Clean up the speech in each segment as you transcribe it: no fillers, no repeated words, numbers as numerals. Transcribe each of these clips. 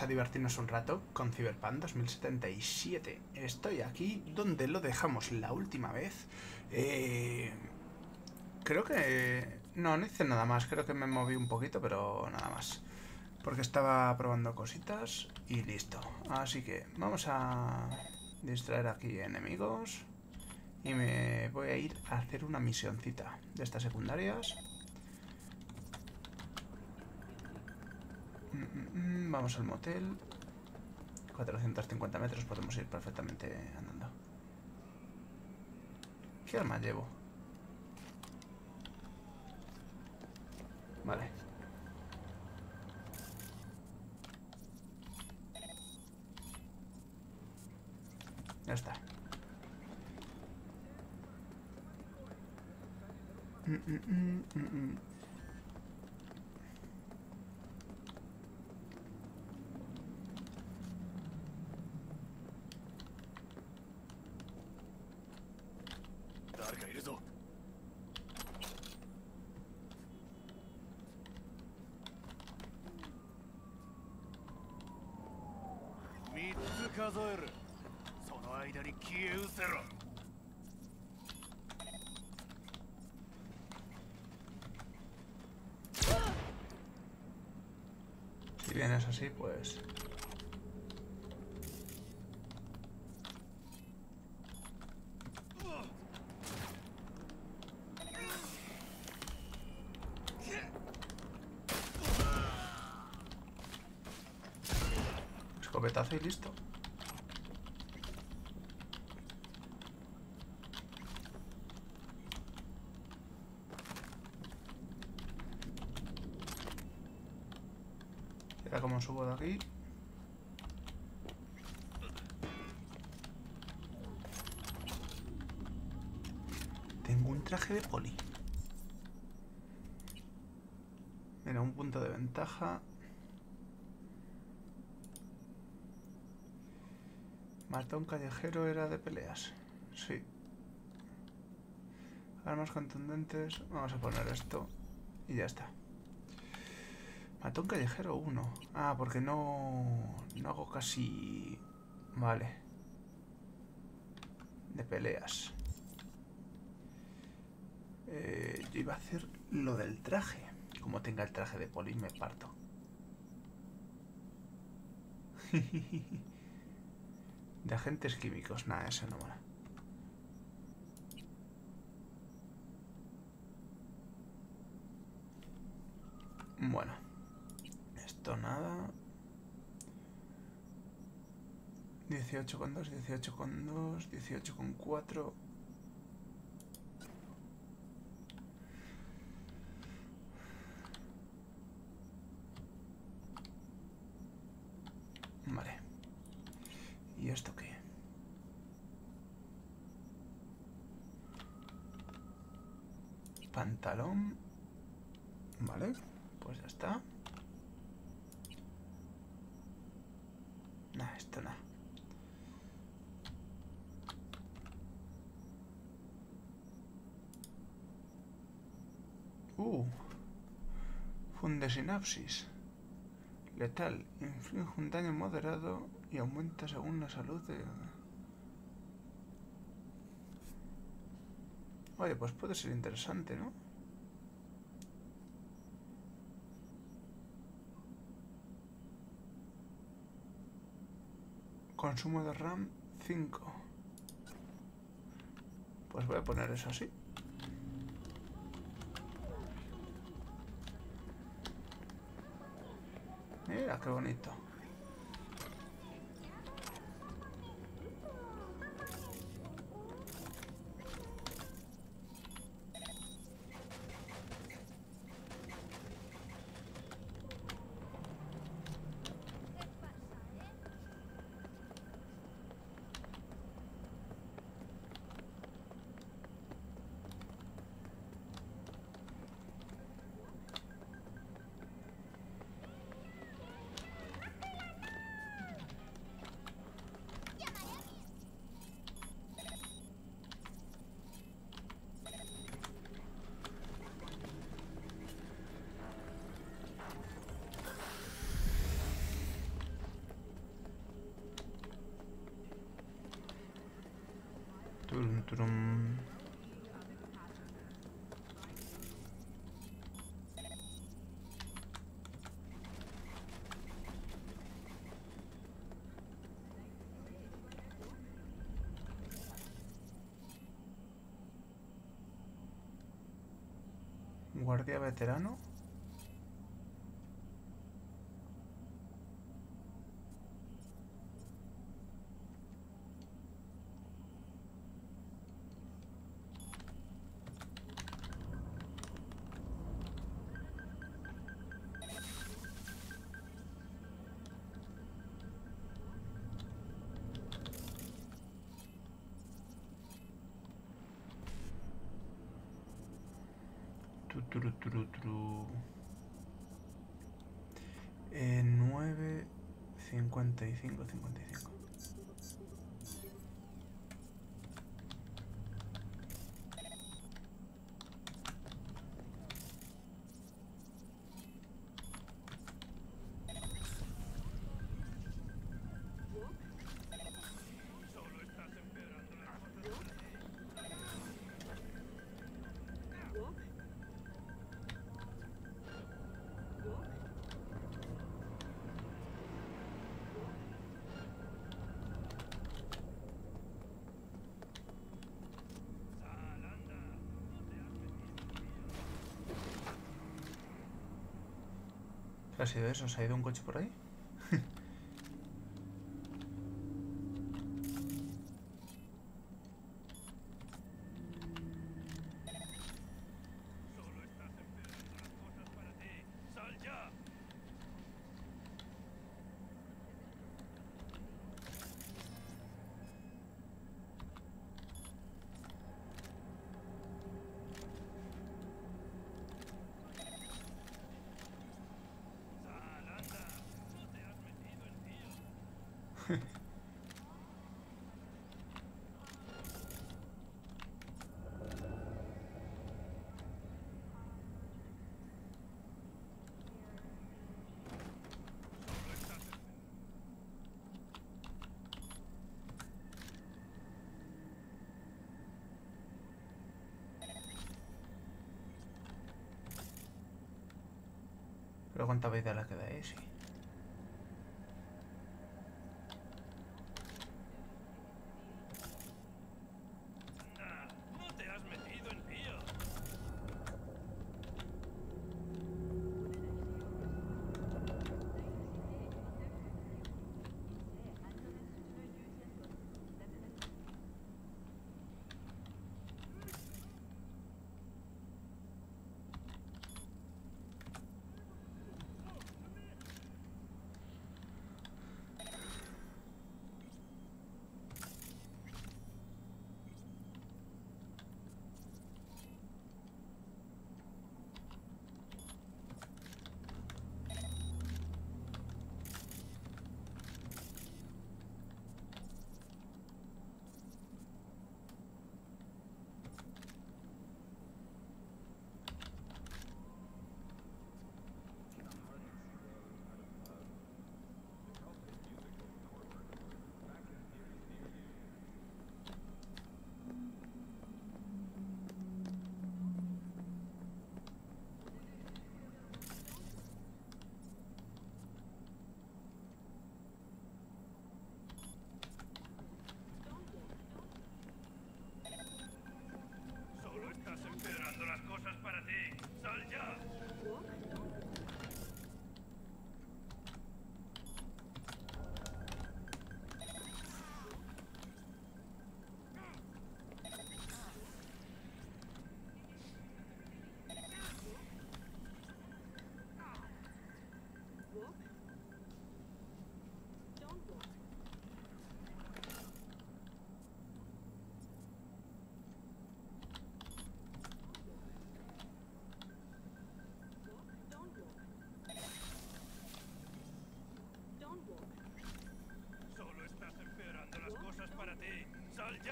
vamos a divertirnos un rato con Cyberpunk 2077. Estoy aquí donde lo dejamos la última vez. Creo que... No, no hice nada más. Creo que me moví un poquito, pero nada más. Porque estaba probando cositas y listo. Así que vamos a distraer aquí enemigos. Y me voy a ir a hacer una misioncita de estas secundarias. Vamos al motel. 450 metros, podemos ir perfectamente andando. ¿Qué arma llevo? Vale. Ya está. Si vienes así, pues... Escopetazo y listo. Mira cómo subo de aquí. Tengo un traje de poli. Mira, un punto de ventaja. Matón callejero era de peleas. Sí. Armas contundentes. Vamos a poner esto. Y ya está. Matón callejero 1. Ah, porque no hago casi... Vale. De peleas. Yo iba a hacer lo del traje. Como tenga el traje de poli, me parto. De agentes químicos. Nada, eso no mola. Bueno. Esto nada. 18,2, 18,2, 18,4. Vale. ¿Y esto qué? Pantalón. Vale, pues ya está. Nah, esto no. Fundesinapsis. Letal. Inflige un daño moderado y aumenta según la salud de... Oye, pues puede ser interesante, ¿no? Consumo de RAM 5. Pues voy a poner eso así. Mira qué bonito. Guardia veterano. Cinco. ¿Ha sido eso? ¿Se ha ido un coche por ahí? ¿Cuánta vida la queda ese? No te has metido en lío.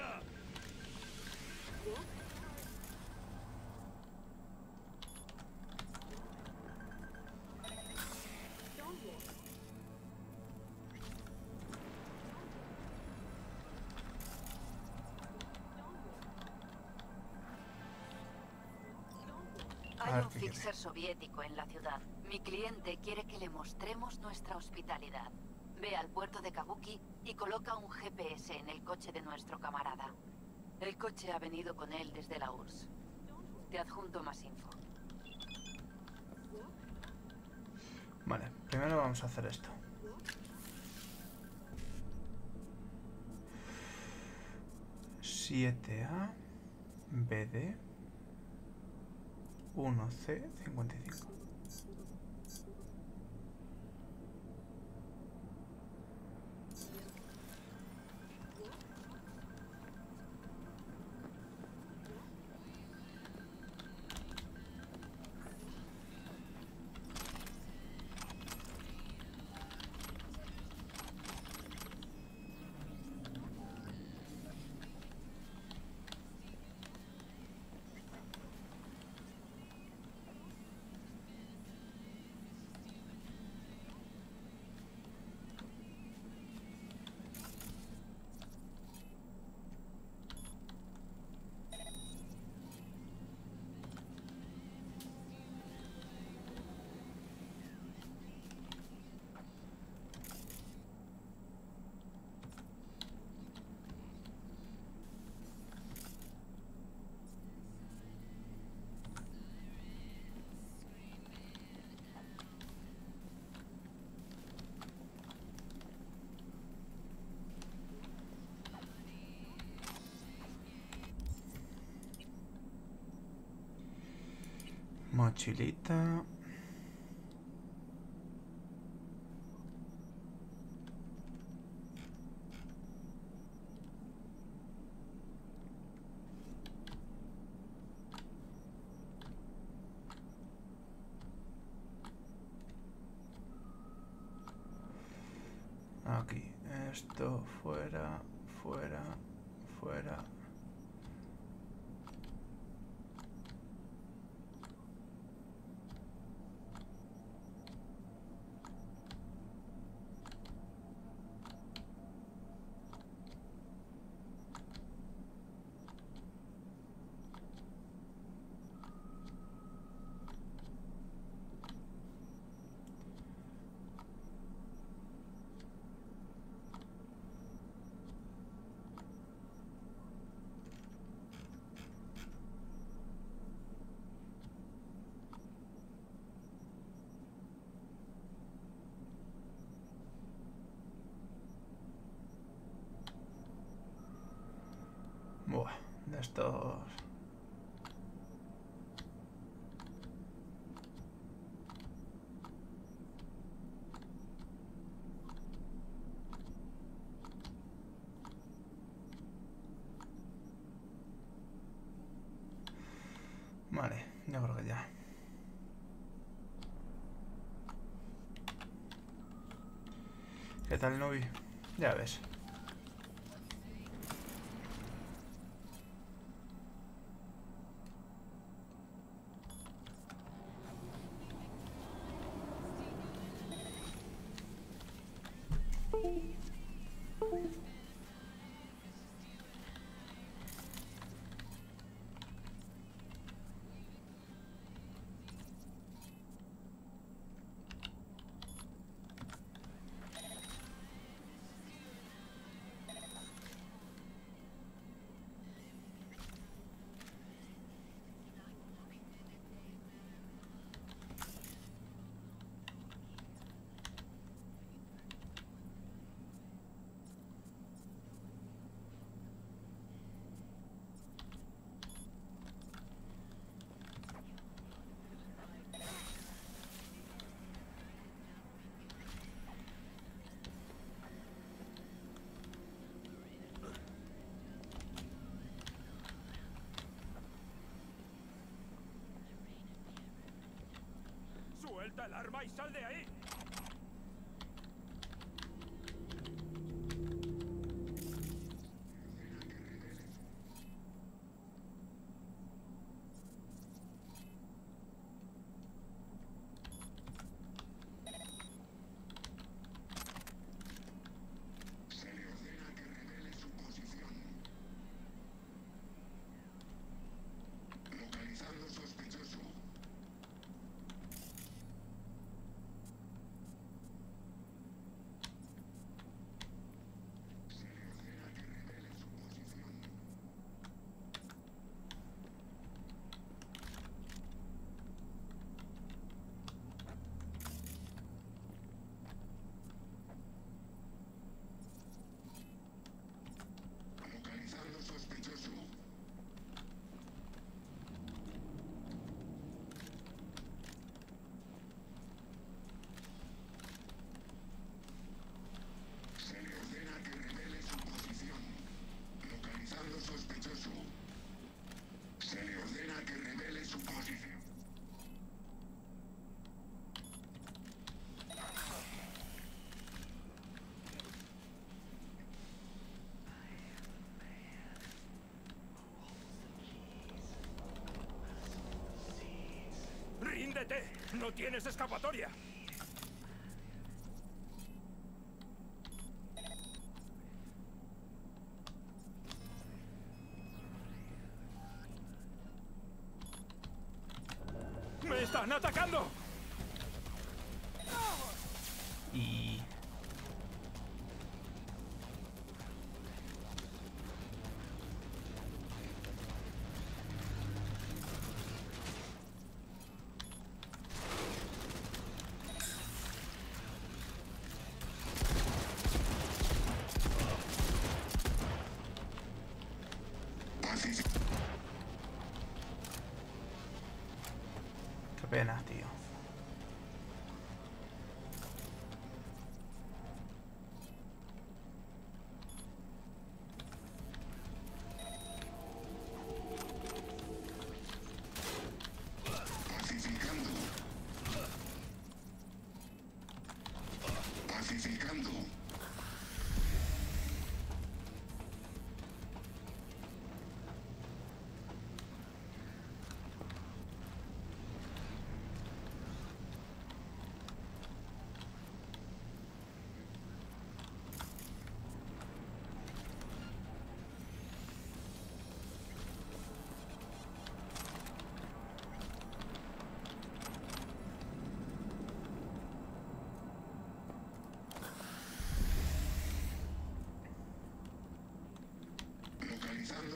¡Ya! Hay un fixer soviético en la ciudad. Mi cliente quiere que le mostremos nuestra hospitalidad. Ve al puerto de Kabuki y coloca un GPS en el coche de nuestro camarada. El coche ha venido con él desde la URSS. Te adjunto más info. Vale, primero vamos a hacer esto. ¿7A? BD 1C 55. Mochilita. Aquí, esto fuera, fuera, fuera. Estos vale, yo creo que ya. ¿Qué tal, Nubi? Ya ves. Suelta el arma y sal de ahí. No tienes escapatoria. ¡Me están atacando! Y...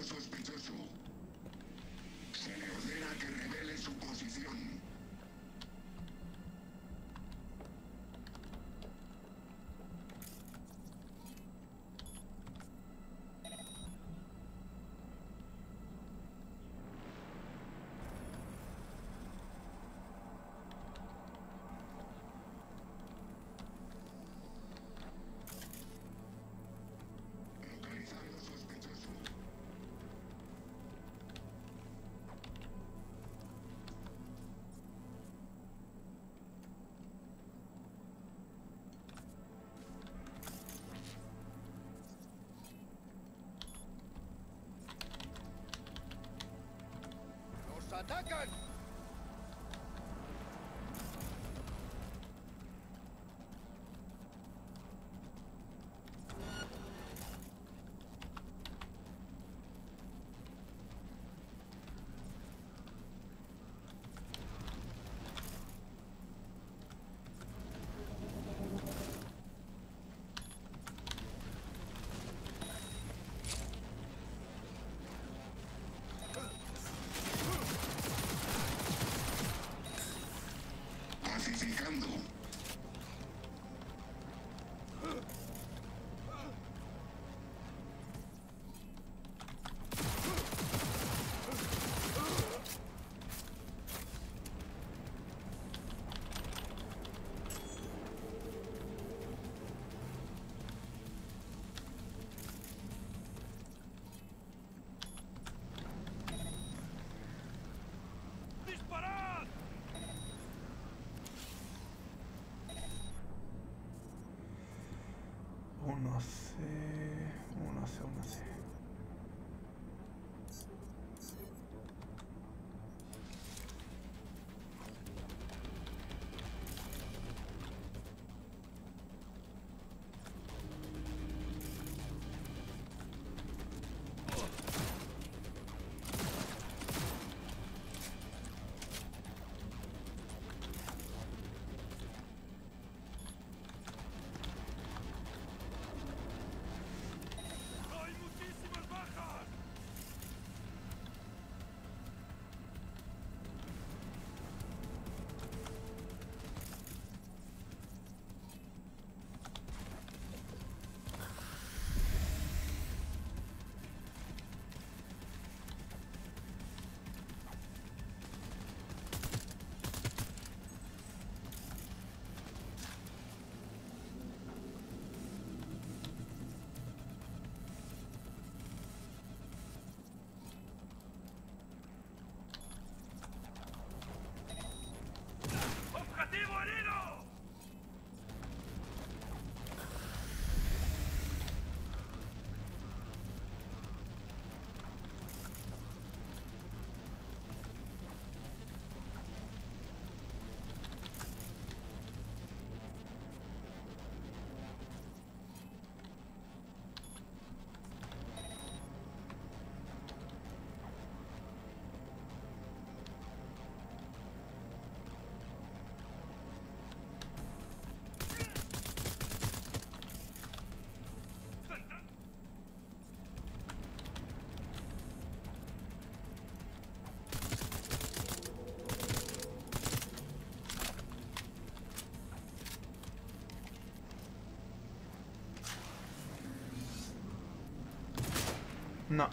sospechoso. Se le ordena que revele su posición. ¡Atacan! No sé. No.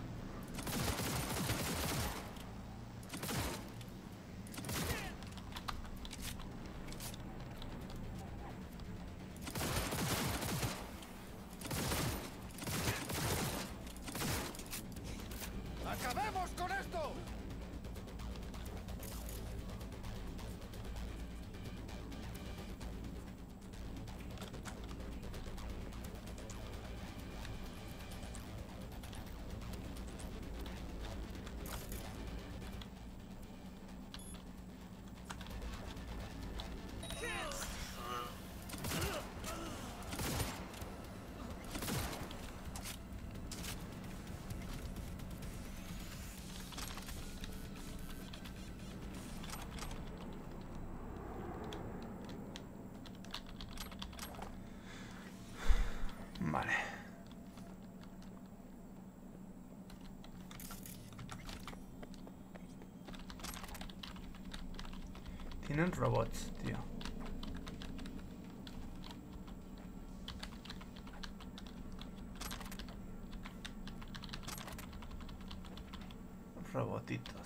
Tienen robots, tío. Robotitos.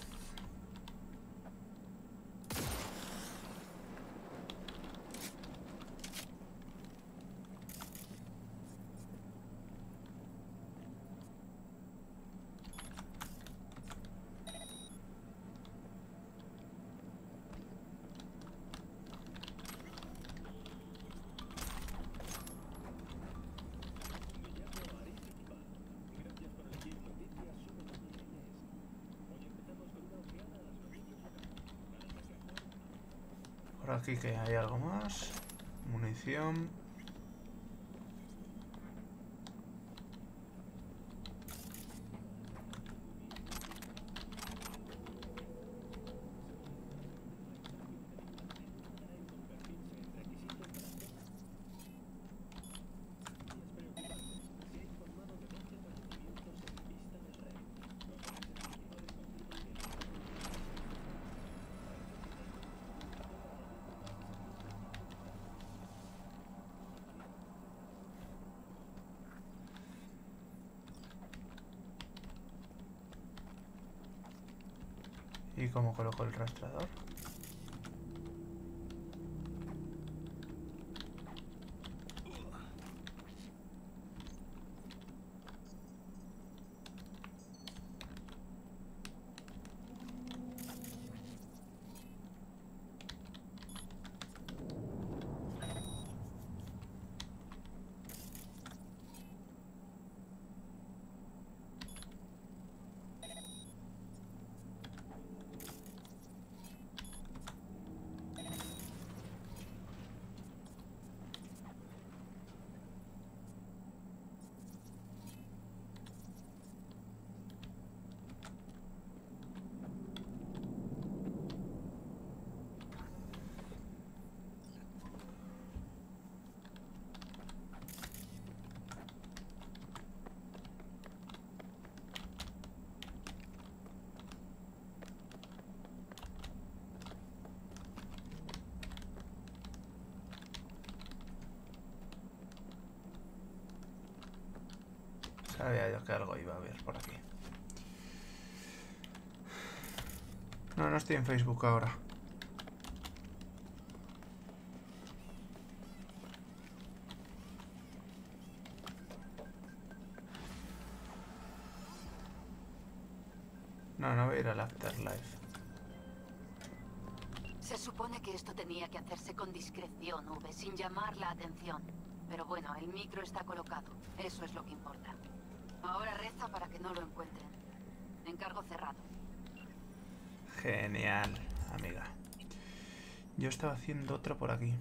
Aquí que hay algo más, munición. ¿Y cómo coloco el rastrador? Sabía yo que algo iba a haber por aquí. No, no estoy en Facebook ahora. No, no voy a ir al Afterlife. Se supone que esto tenía que hacerse con discreción, V, sin llamar la atención. Pero bueno, el micro está colocado. Eso es lo que importa. Ahora reza para que no lo encuentren. Encargo cerrado. Genial, amiga. Yo estaba haciendo otra por aquí.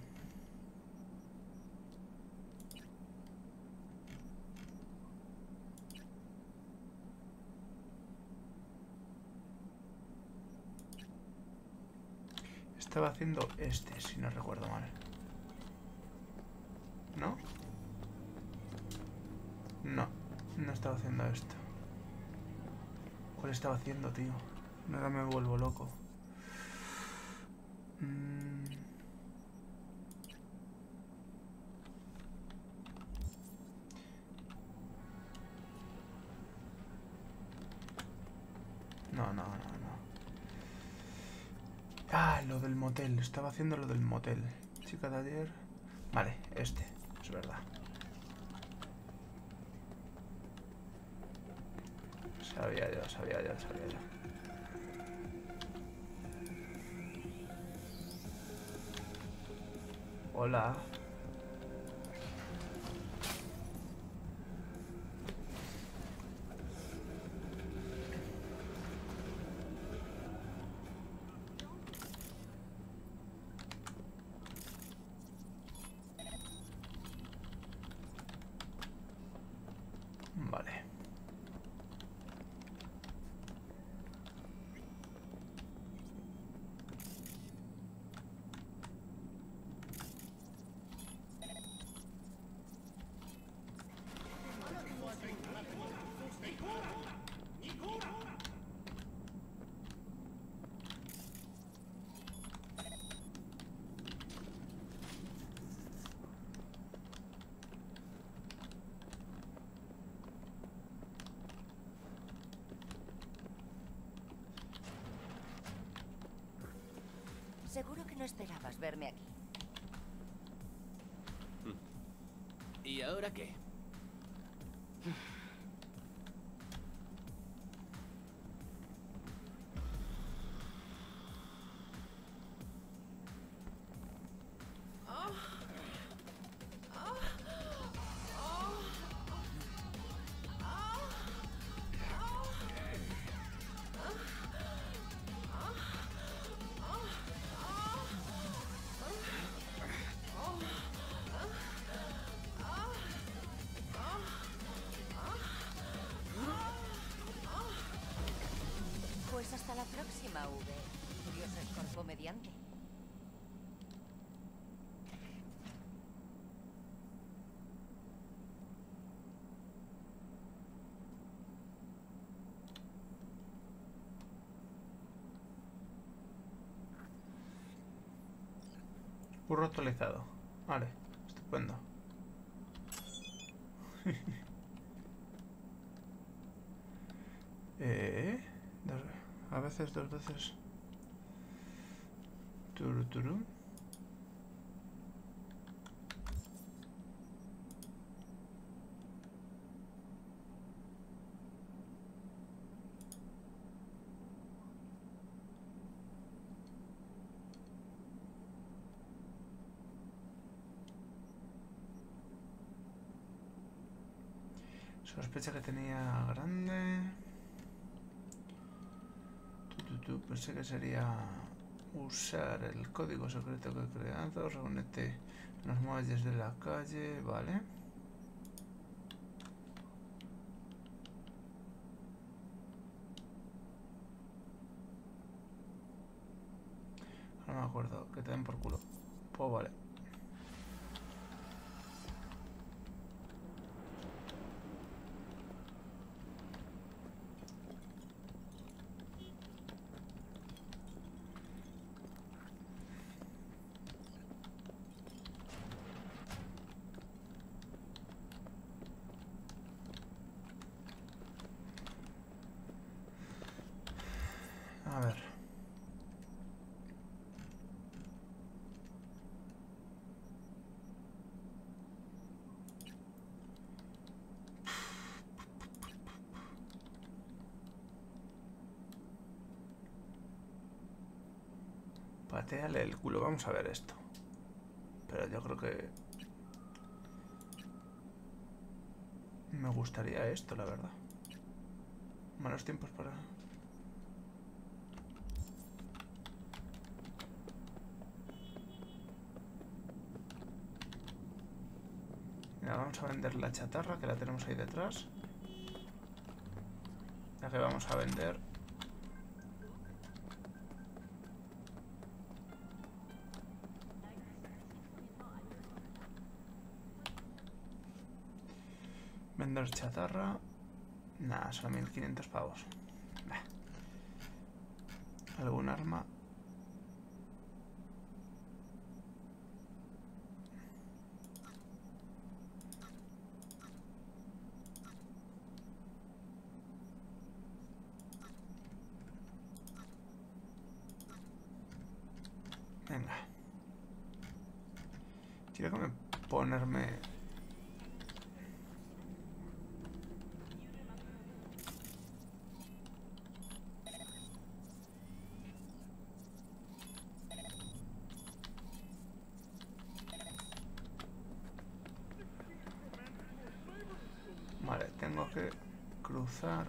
Estaba haciendo este, si no recuerdo mal. ¿No? No. No estaba haciendo esto. ¿Cuál estaba haciendo, tío? Ahora me vuelvo loco. no. Ah, lo del motel. Estaba haciendo lo del motel. Chica de ayer. Vale, este. Es verdad. Sabía yo. Hola. Vale. Seguro que no esperabas verme aquí. ¿Y ahora qué? Hasta la próxima, V. Dios es cuerpo mediante. Curro actualizado. Vale, estupendo. A veces, dos veces. Turuturu. Sospecha que tenía grande. Pensé que sería usar el código secreto que he creado. Reúnete en los muelles de la calle, vale. No me acuerdo, que te den por culo. Pues vale. A ver. Pateale el culo. Vamos a ver esto. Pero yo creo que... me gustaría esto, la verdad. Malos tiempos para... Vamos a vender la chatarra que la tenemos ahí detrás. La que vamos a vender. Vender chatarra. Nada, son 1500 pavos. ¿Algún arma? Déjame ponerme... Vale, tengo que cruzar...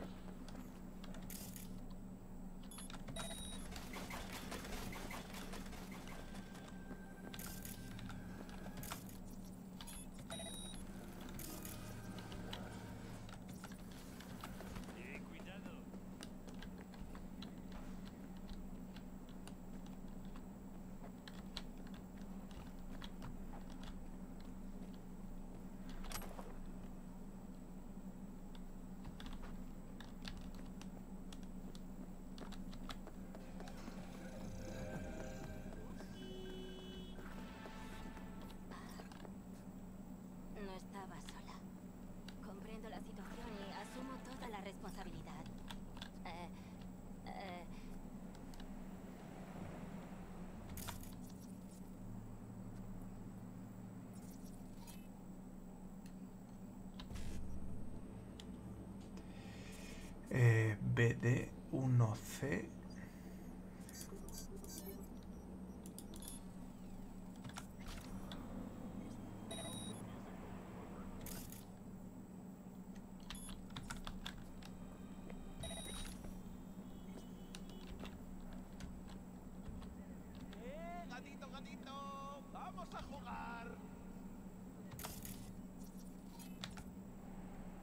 BD1C.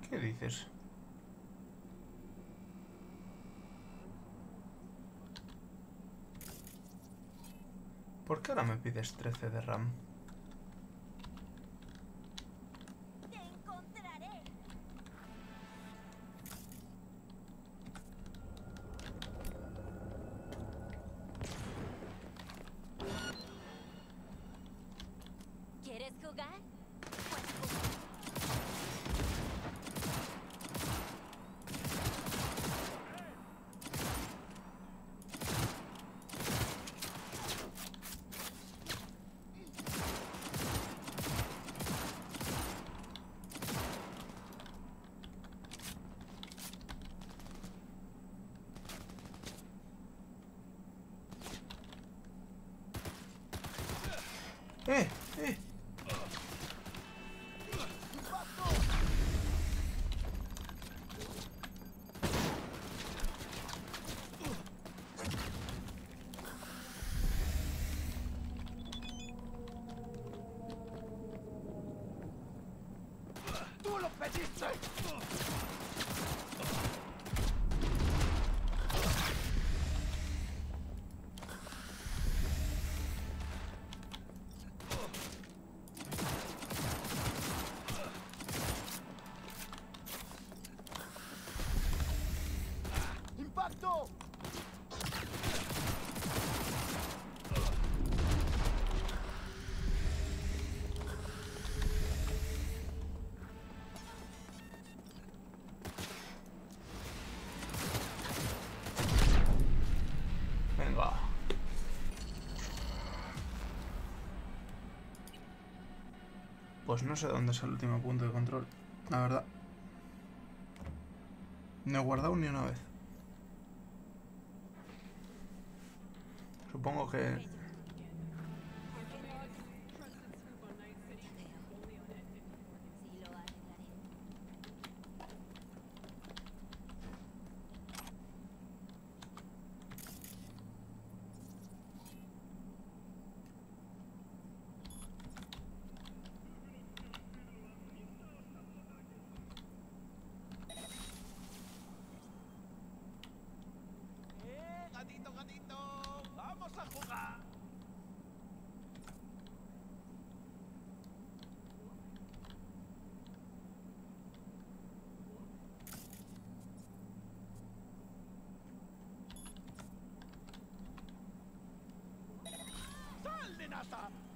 ¿Qué dices? ¿Por qué ahora me pides 13 de RAM? Te encontraré. ¿Quieres jugar? Pues jugar. ¡Impacto! Pues no sé dónde es el último punto de control, la verdad. No he guardado ni una vez. Supongo que...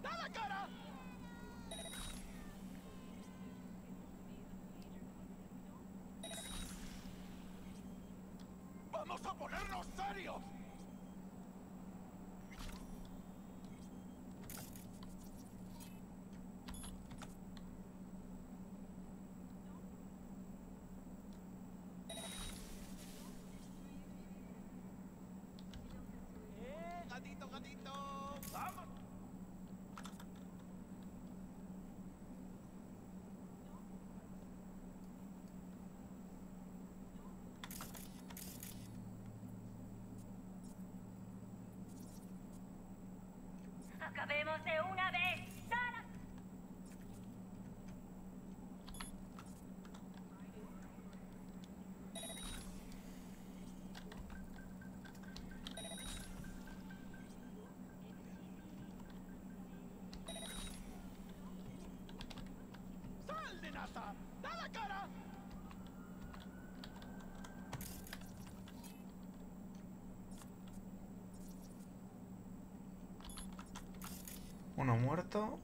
¡Da la cara! ¡Vamos a ponernos serios! gatito. Vamos. Acabemos de una vez. Uno muerto.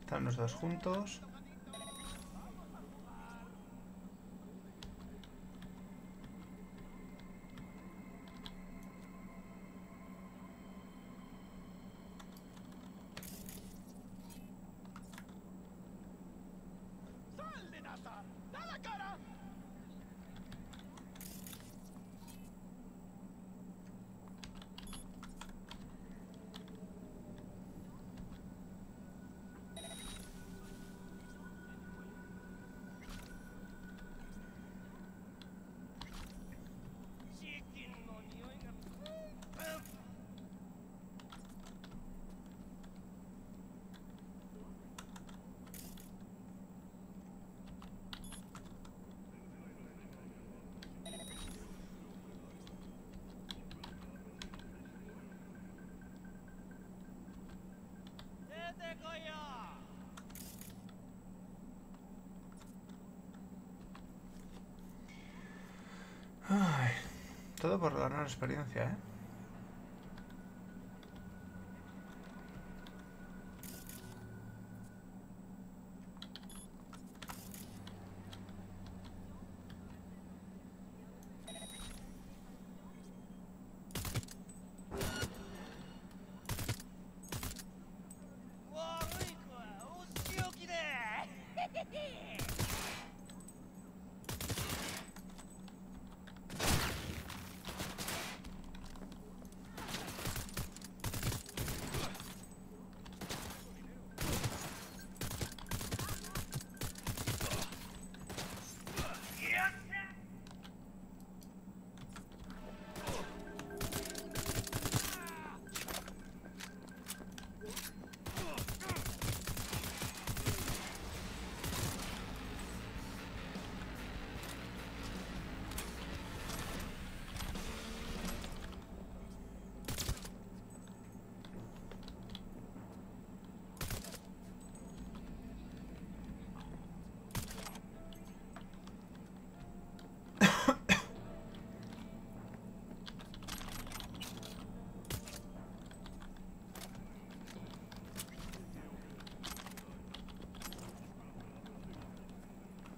Están los dos juntos. Ay, todo por ganar experiencia, ¿eh?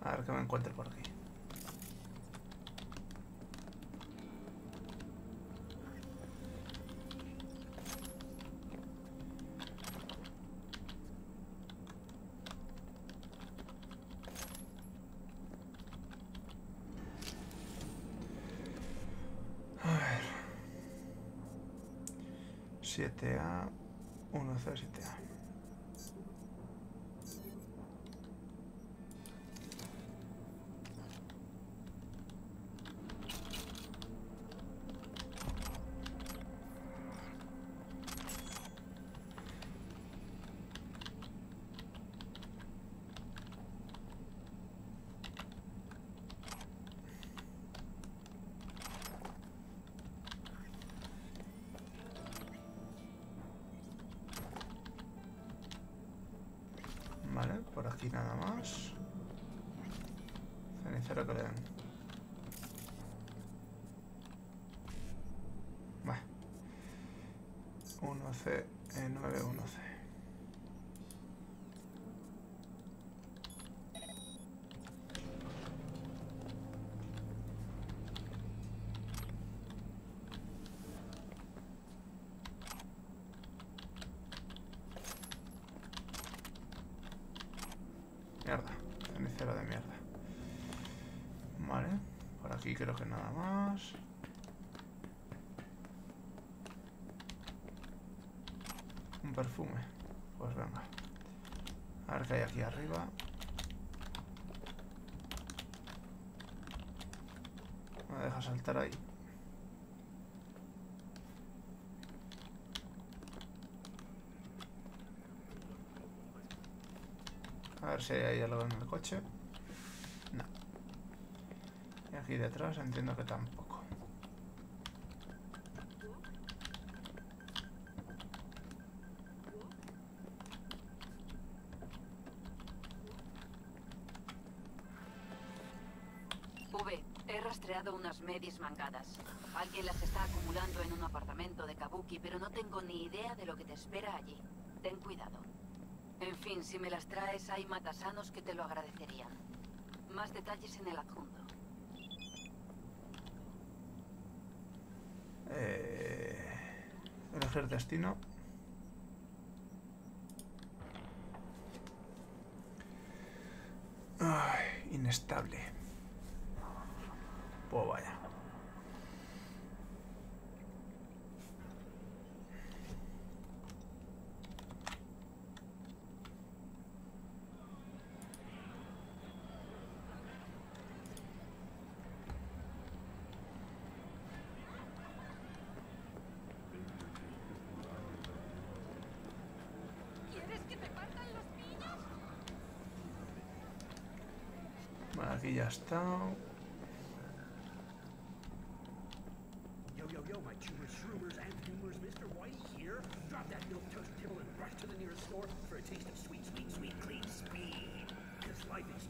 A ver que me encuentre por aquí. A ver. 7A, 107A. aquí nada más. Cenicero que le dan. Vale. 1C, 9, 1C. Mierda, cenicero de mierda. Vale, por aquí creo que nada más. Un perfume, pues venga. A ver qué hay aquí arriba. Me deja saltar ahí. A ver si hay algo en el coche. No. Y aquí detrás entiendo que tampoco. V, he rastreado unas medis mangadas. Alguien las está acumulando en un apartamento de Kabuki, pero no tengo ni idea de lo que te espera allí. Ten cuidado. En fin, si me las traes, hay matasanos que te lo agradecerían. Más detalles en el adjunto. Elegir destino. Ay, inestable. Pues vaya. Aquí ya está.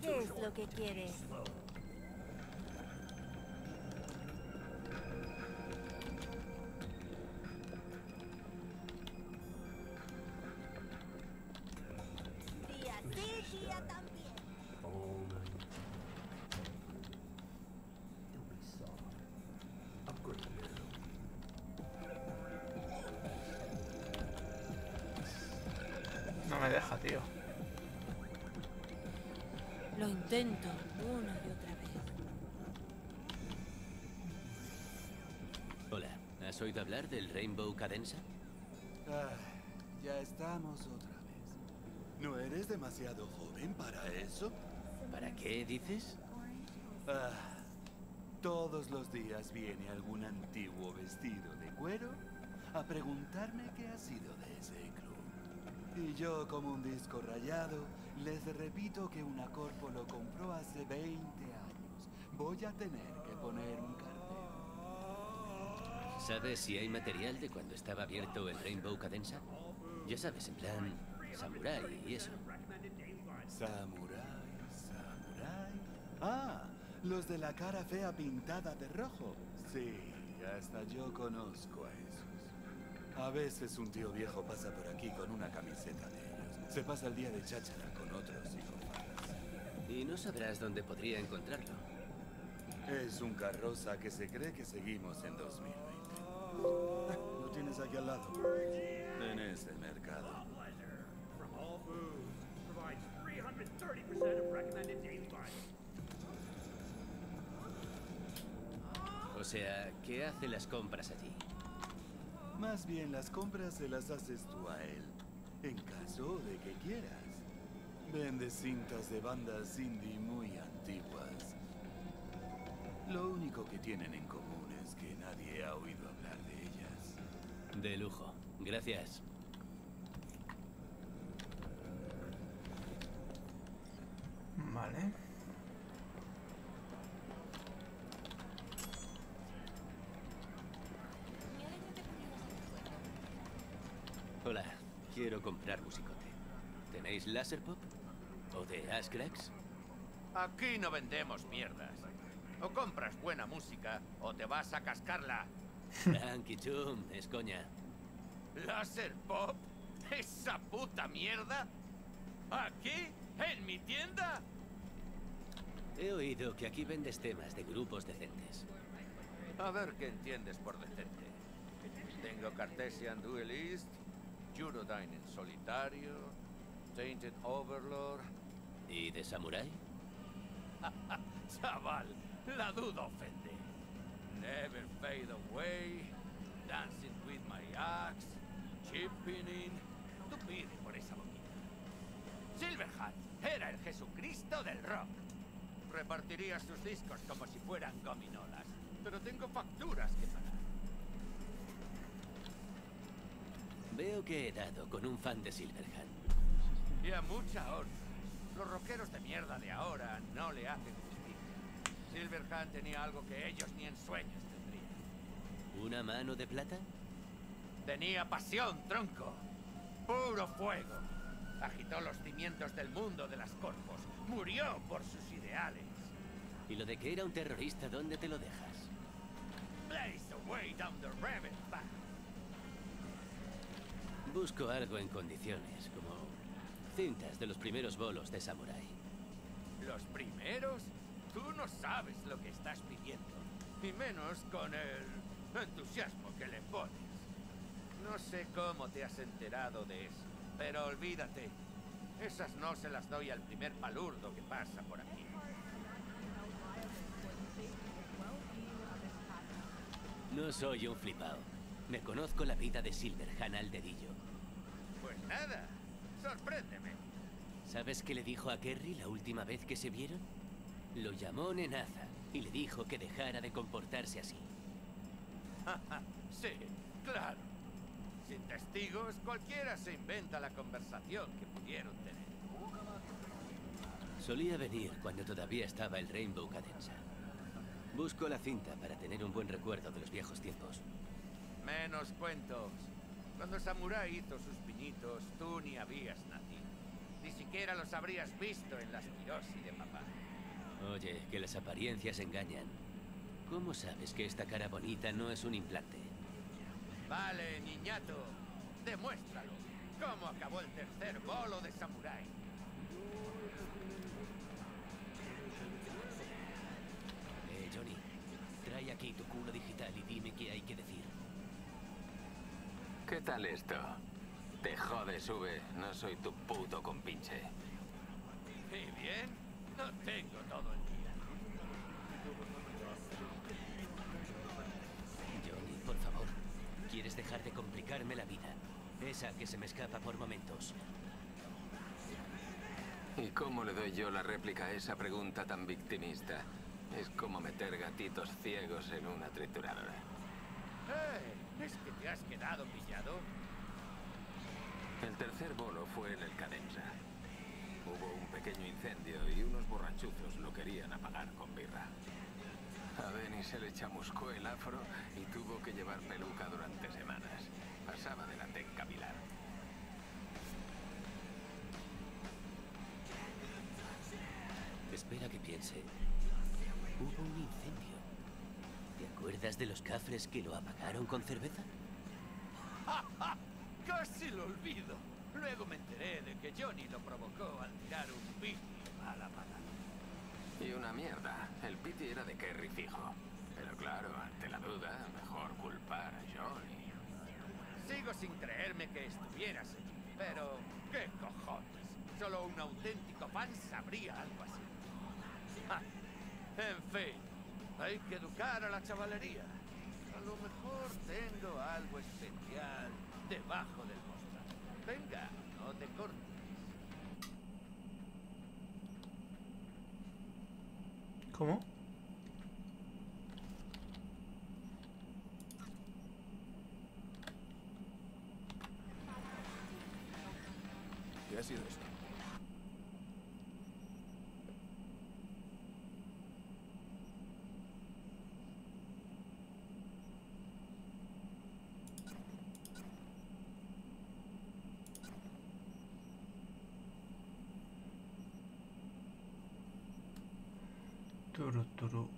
¿Qué es lo que quieres? No me deja, tío. Lo intento una y otra vez. Hola, ¿has oído hablar del Rainbow Cadenza? Ah, ya estamos otra vez. ¿No eres demasiado joven para eso? ¿Para qué dices? Ah, todos los días viene algún antiguo vestido de cuero a preguntarme qué ha sido de ese club. Y yo, como un disco rayado, les repito que una corpo lo compró hace 20 años. Voy a tener que poner un cartel. ¿Sabes si hay material de cuando estaba abierto el Rainbow Cadenza? Ya sabes, en plan Samurai y eso. Samurai. Ah, los de la cara fea pintada de rojo. Sí, hasta yo conozco a eso. A veces un tío viejo pasa por aquí con una camiseta de ellos. Se pasa el día de cháchara con otros y con patas. Y no sabrás dónde podría encontrarlo. Es un carroza que se cree que seguimos en 2020. ¿Lo tienes aquí al lado? En ese mercado. O sea, ¿qué hace las compras allí? Más bien las compras se las haces tú a él, en caso de que quieras. Vende cintas de bandas indie muy antiguas. Lo único que tienen en común es que nadie ha oído hablar de ellas. De lujo, gracias. Vale. Hola, quiero comprar musicote. ¿Tenéis láser pop? ¿O de las cracks? Aquí no vendemos mierdas. O compras buena música o te vas a cascarla. Tranqui, chum, es coña. ¿Láser Pop? ¿Esa puta mierda? ¿Aquí? ¿En mi tienda? He oído que aquí vendes temas de grupos decentes. A ver qué entiendes por decente. Tengo Cartesian Duelist, Eurodyne en solitario, Tainted Overlord... ¿Y de Samurai? Chaval, la duda ofende. Never Fade Away, Dancing With My Axe, Chipping In... Tú pide por esa boquita. Silverhand era el Jesucristo del rock. Repartiría sus discos como si fueran gominolas, pero tengo facturas que pagar. Veo que he dado con un fan de Silverhand. Y a mucha honra. Los rockeros de mierda de ahora no le hacen justicia. Silverhand tenía algo que ellos ni en sueños tendrían. ¿Una mano de plata? Tenía pasión, tronco. Puro fuego. Agitó los cimientos del mundo de las corpos. Murió por sus ideales. ¿Y lo de que era un terrorista, dónde te lo dejas? Blaze away down the rabbit path. Busco algo en condiciones, como cintas de los primeros bolos de Samurai. ¿Los primeros? Tú no sabes lo que estás pidiendo. Y menos con el entusiasmo que le pones. No sé cómo te has enterado de eso, pero olvídate. Esas no se las doy al primer palurdo que pasa por aquí. No soy un flipao. Me conozco la vida de Silverhand al dedillo. Pues nada, sorpréndeme. ¿Sabes qué le dijo a Kerry la última vez que se vieron? Lo llamó nenaza y le dijo que dejara de comportarse así. Sí, claro. Sin testigos, cualquiera se inventa la conversación que pudieron tener. Solía venir cuando todavía estaba el Rainbow Cadenza. Busco la cinta para tener un buen recuerdo de los viejos tiempos. Menos cuentos. Cuando Samurai hizo sus pinitos, tú ni habías nacido. Ni siquiera los habrías visto en las Kiroshi de papá. Oye, que las apariencias engañan. ¿Cómo sabes que esta cara bonita no es un implante? Vale, niñato. Demuéstralo. ¿Cómo acabó el tercer bolo de Samurai? Johnny, trae aquí tu culo digital y dime qué hay que decir. ¿Qué tal esto? Te jodes, sube. No soy tu puto compinche. ¿Y bien? No tengo todo el día. Johnny, por favor. ¿Quieres dejar de complicarme la vida? Esa que se me escapa por momentos. ¿Y cómo le doy yo la réplica a esa pregunta tan victimista? Es como meter gatitos ciegos en una trituradora. ¡Hey! ¿Es que te has quedado pillado? El tercer bolo fue en el Cadenza. Hubo un pequeño incendio y unos borrachuzos lo querían apagar con birra. A Benny se le chamuscó el afro y tuvo que llevar peluca durante semanas. Pasaba de la tech capilar. Espera que piense. Hubo un incendio. ¿Te acuerdas de los cafres que lo apagaron con cerveza? ¡Ja, ja! ¡Casi lo olvido! Luego me enteré de que Johnny lo provocó al tirar un piti a la pala. Y una mierda. El piti era de Kerry fijo. Pero claro, ante la duda, mejor culpar a Johnny. Sigo sin creerme que estuvieras allí. Pero, ¿qué cojones? Solo un auténtico fan sabría algo así. ¡Ja! En fin. Hay que educar a la chavalería. A lo mejor tengo algo especial debajo del mostrador. Venga, no te cortes. ¿Cómo? ¿Qué ha sido esto? $8.000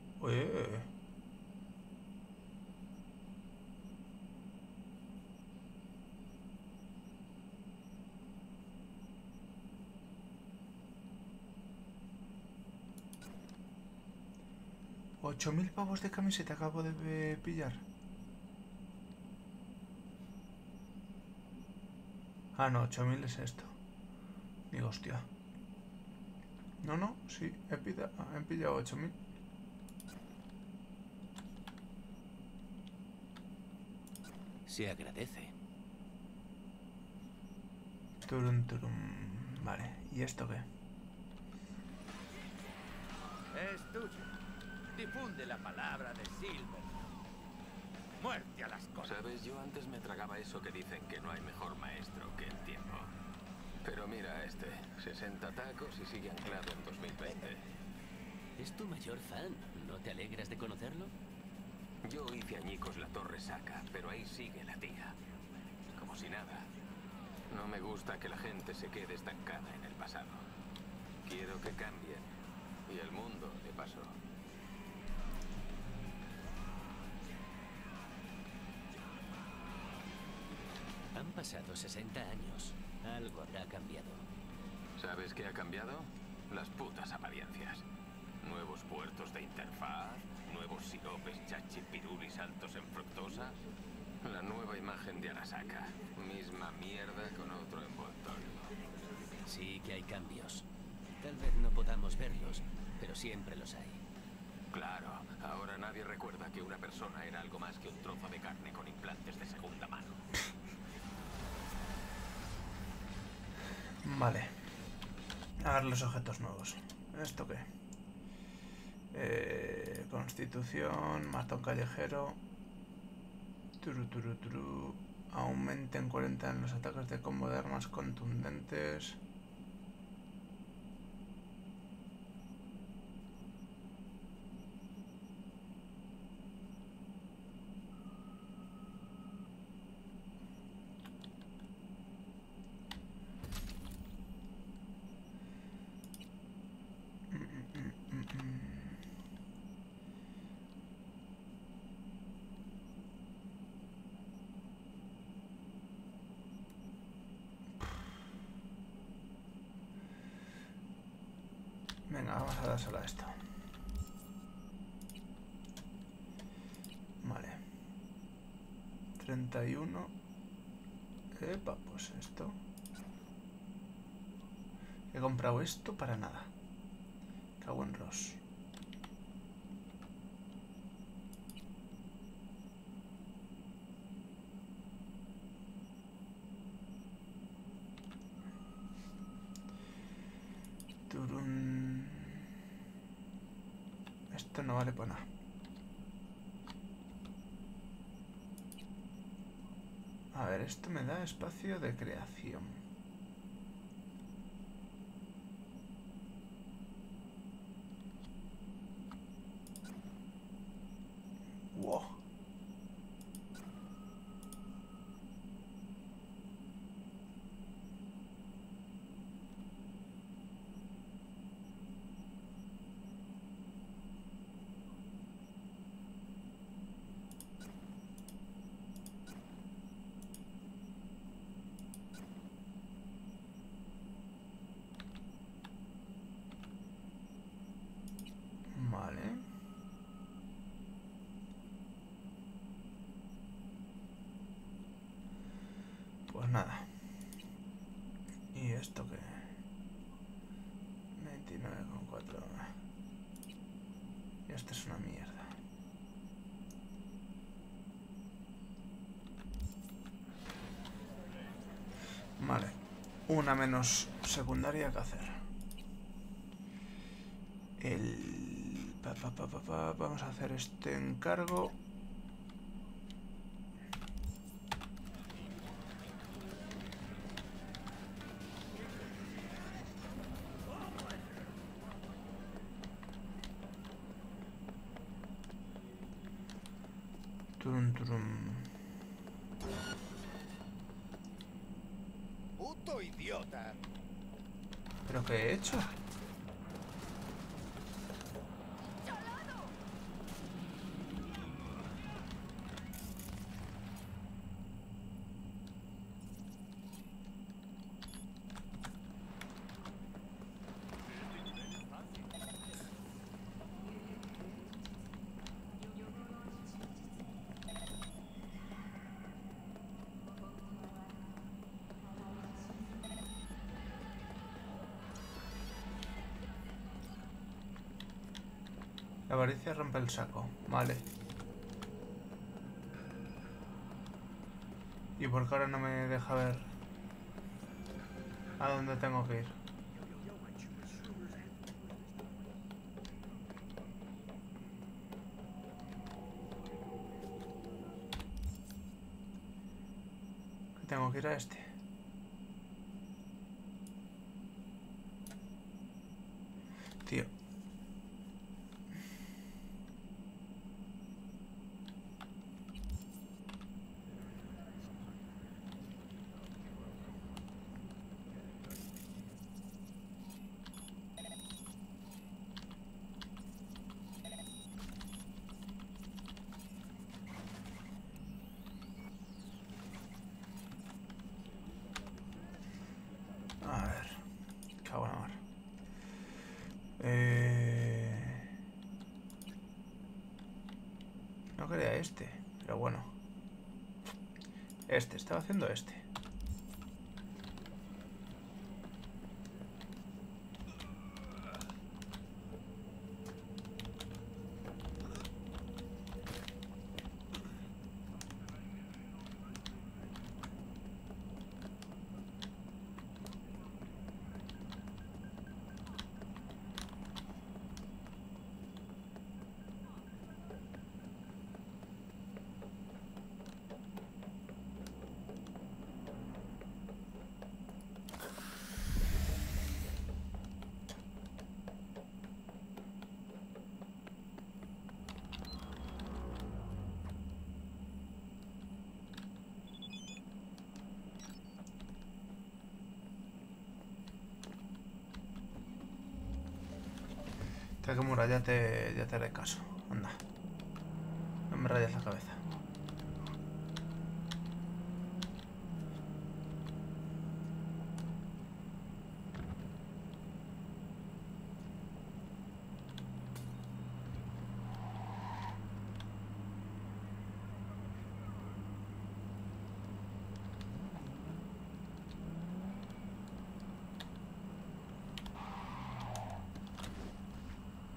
de camiseta acabo de pillar. Ah, no, 8.000 es esto. Digo, hostia. No, no, sí, he pillado 8.000. Se agradece. Turum, turum. Vale, ¿y esto qué? Es tuyo. Difunde la palabra de Silverhand. Muerte a las cosas. Sabes, yo antes me tragaba eso que dicen que no hay mejor maestro que el tiempo. Pero mira a este, 60 tacos y sigue anclado en 2020. ¿Es tu mayor fan? ¿No te alegras de conocerlo? Yo hice añicos la torre Saca, pero ahí sigue la tía. Como si nada. No me gusta que la gente se quede estancada en el pasado. Quiero que cambien. Y el mundo le pasó. Han pasado 60 años. Algo habrá cambiado. ¿Sabes qué ha cambiado? Las putas apariencias. Nuevos puertos de interfaz, nuevos siropes chachipirulis altos en fructosa. La nueva imagen de Arasaka. Misma mierda con otro envoltorio. Sí que hay cambios. Tal vez no podamos verlos, pero siempre los hay. Claro, ahora nadie recuerda que una persona era algo más que un trozo de carne con implantes de segunda mano. Vale. A ver los objetos nuevos. ¿Esto qué? Constitución, matón callejero. Aumenta en 40 en los ataques de combo de armas contundentes. Venga, vamos a dársela a esto. Vale. 31. Epa, pues esto. He comprado esto para nada. Cago en Ross. Esto no vale para nada. A ver, esto me da espacio de creación. Wow. Pues nada. ¿Y esto qué? 29,4. Y esto es una mierda. Vale. Una menos secundaria que hacer. Vamos a hacer este encargo. Turum, turum. Puto idiota. ¿Pero qué he hecho? La avaricia rompe el saco. Vale. ¿Y por qué ahora no me deja ver a dónde tengo que ir? Tengo que ir a este. Tío. No quería este, pero bueno. Este, estaba haciendo este. Takemura, ya te haré caso. Anda. No me rayes la cabeza.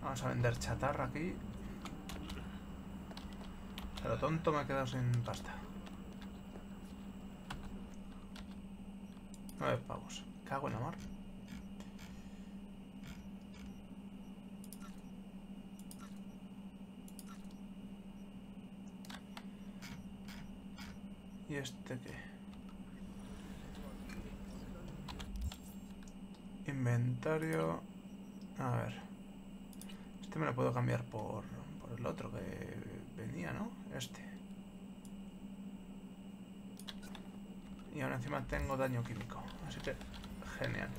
Vamos a vender chatarra aquí. A lo tonto me he quedado sin pasta. 9 pavos. Cago en la mar. ¿Y este qué? Inventario. A ver. Este me lo puedo cambiar por el otro que venía, ¿no? Este. Y ahora encima tengo daño químico. Así que, genial.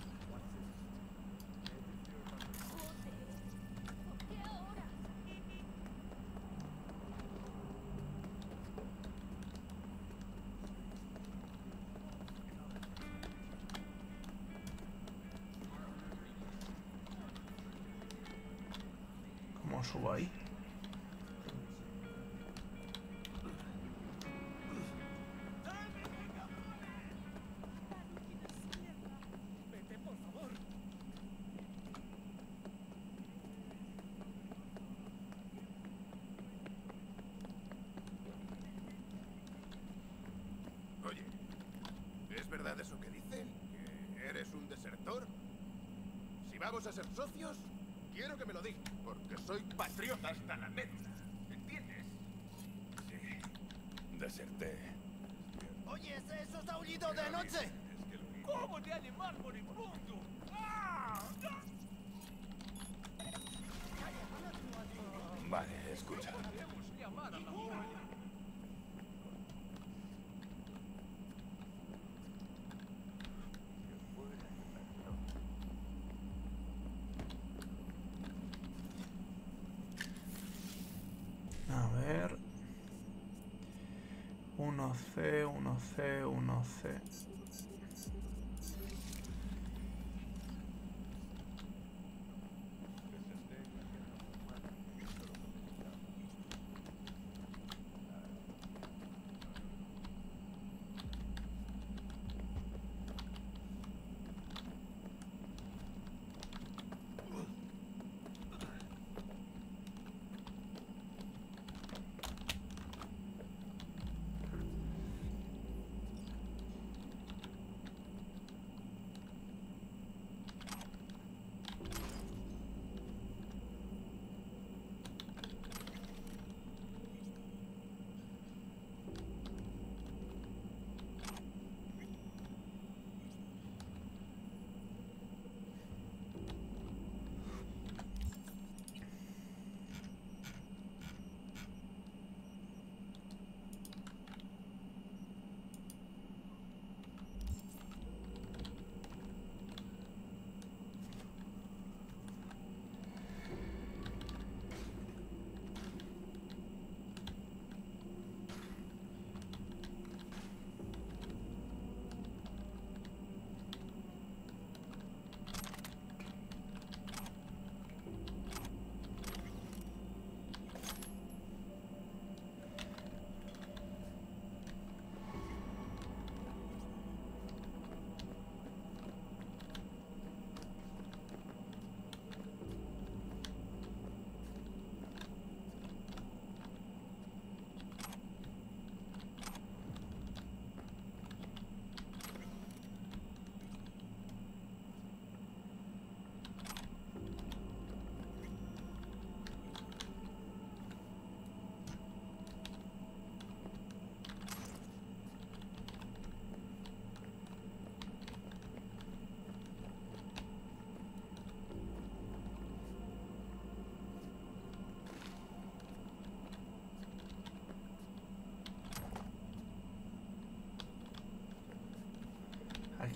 Subo ahí. Oye, ¿es verdad eso que dicen? ¿Que eres un desertor? Si vamos a ser socios, quiero que me lo digas, porque soy patriota hasta la médula, ¿entiendes? Sí, deserté. Oye, esos aullidos de noche. ¿Cómo te animar por el mundo? Vale, escucha. A ver... 1C, 1C, 1C...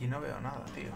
aquí no veo nada, tío.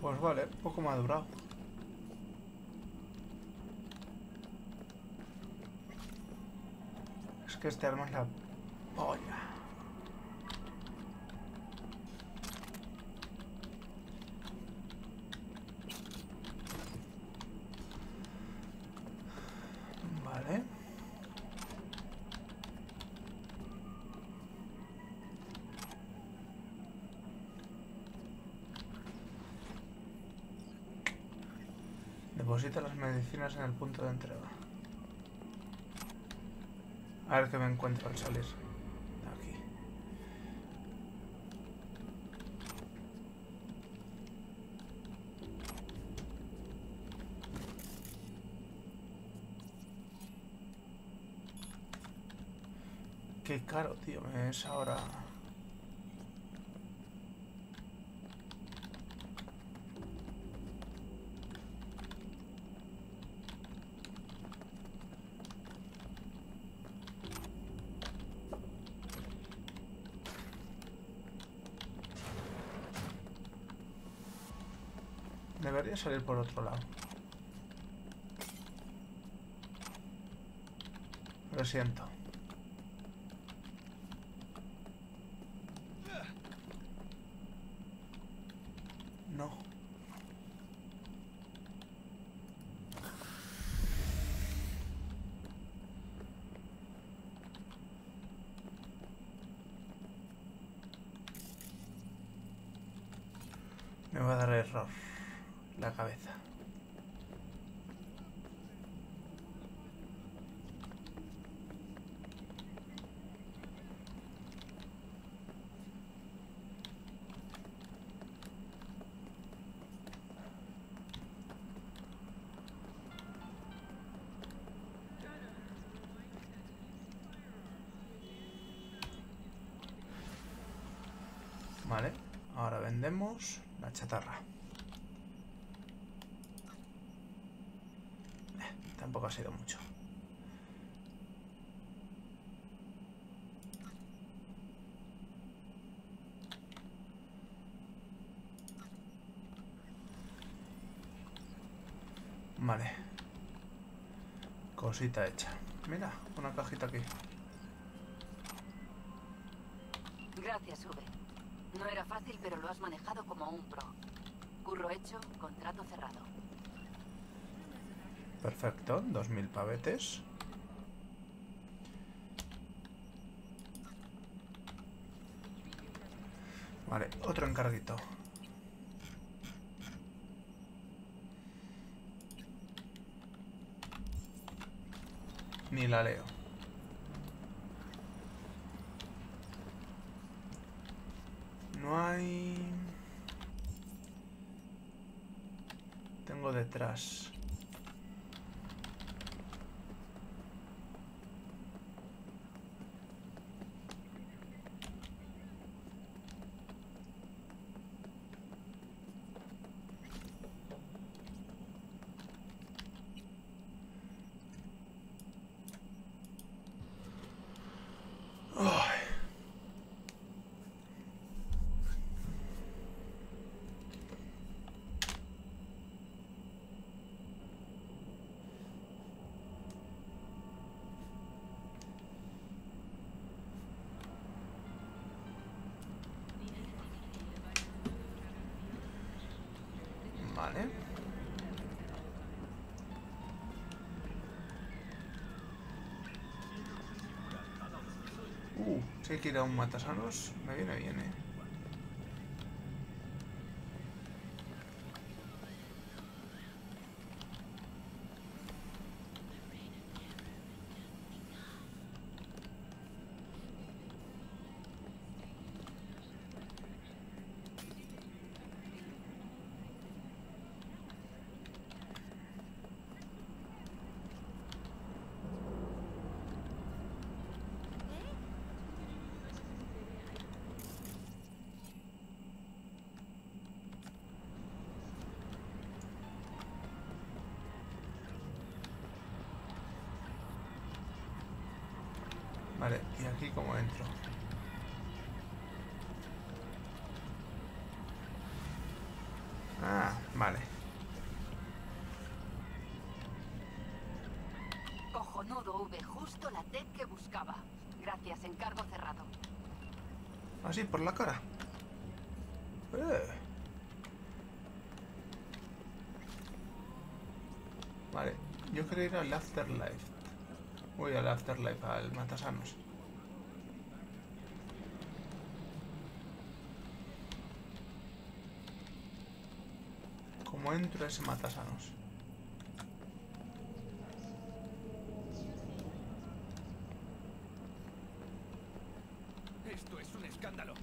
Pues vale, poco me ha durado. Es que este arma es la polla. Vale. Deposita las medicinas en el punto de entrega. A ver qué me encuentro al salir. Aquí. Qué caro, tío, me es ahora... Debería salir por otro lado. Lo siento. No. Me va a dar error. La cabeza. Vale, ahora vendemos la chatarra. Tampoco ha sido mucho. Vale. Cosita hecha. Mira, una cajita aquí. Gracias, V. No era fácil, pero lo has manejado como un pro. Curro hecho, contrato cerrado. Perfecto, 2000 pavetes. Vale, otro encarguito. Ni la leo. No hay... Tengo detrás... Si hay que ir a un matasanos, me viene bien, eh. Vale, y aquí como entro. Ah, vale. Cojonudo V, justo la T que buscaba. Gracias, encargo cerrado. Ah, sí, por la cara. Vale, yo quería ir al Afterlife. Voy al Afterlife, al matasanos. ¿Cómo entro a ese matasanos? Esto es un escándalo.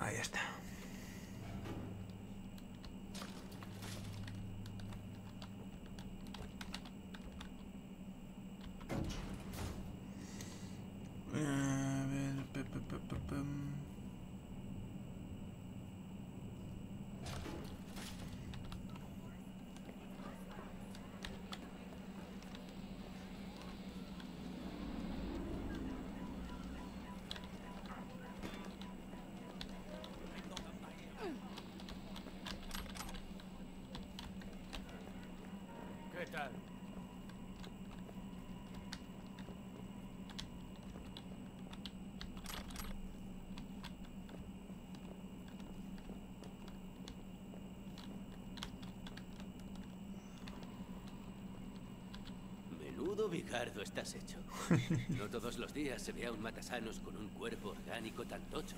Ahí está. Menudo bigardo estás hecho. No todos los días se ve a un matasanos con un cuerpo orgánico tan tocho.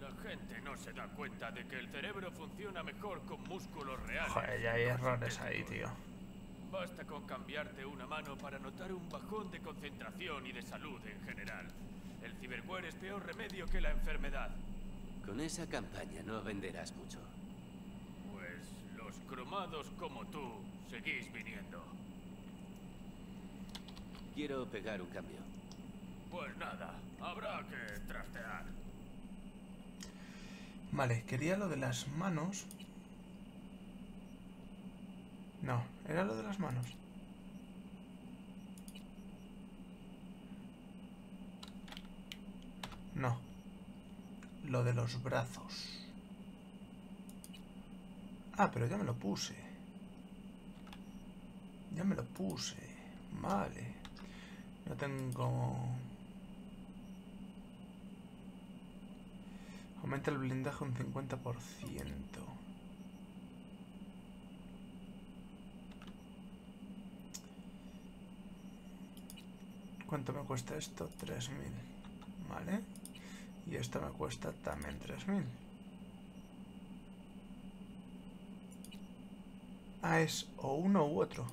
La gente no se da cuenta de que el cerebro funciona mejor con músculos reales. Joder, ya hay errores ahí, tío. Basta con cambiarte una mano para notar un bajón de concentración y de salud en general. El ciberware es peor remedio que la enfermedad. Con esa campaña no venderás mucho. Pues los cromados como tú seguís viniendo. Quiero pegar un cambio. Pues nada, habrá que trastear. Vale, quería lo de las manos. No, era lo de las manos. No. Lo de los brazos. Ah, pero ya me lo puse. Ya me lo puse. Vale. No tengo... Aumenta el blindaje un 50%. ¿Cuánto me cuesta esto? 3.000. Vale. Y esto me cuesta también 3.000. Ah, es o uno u otro.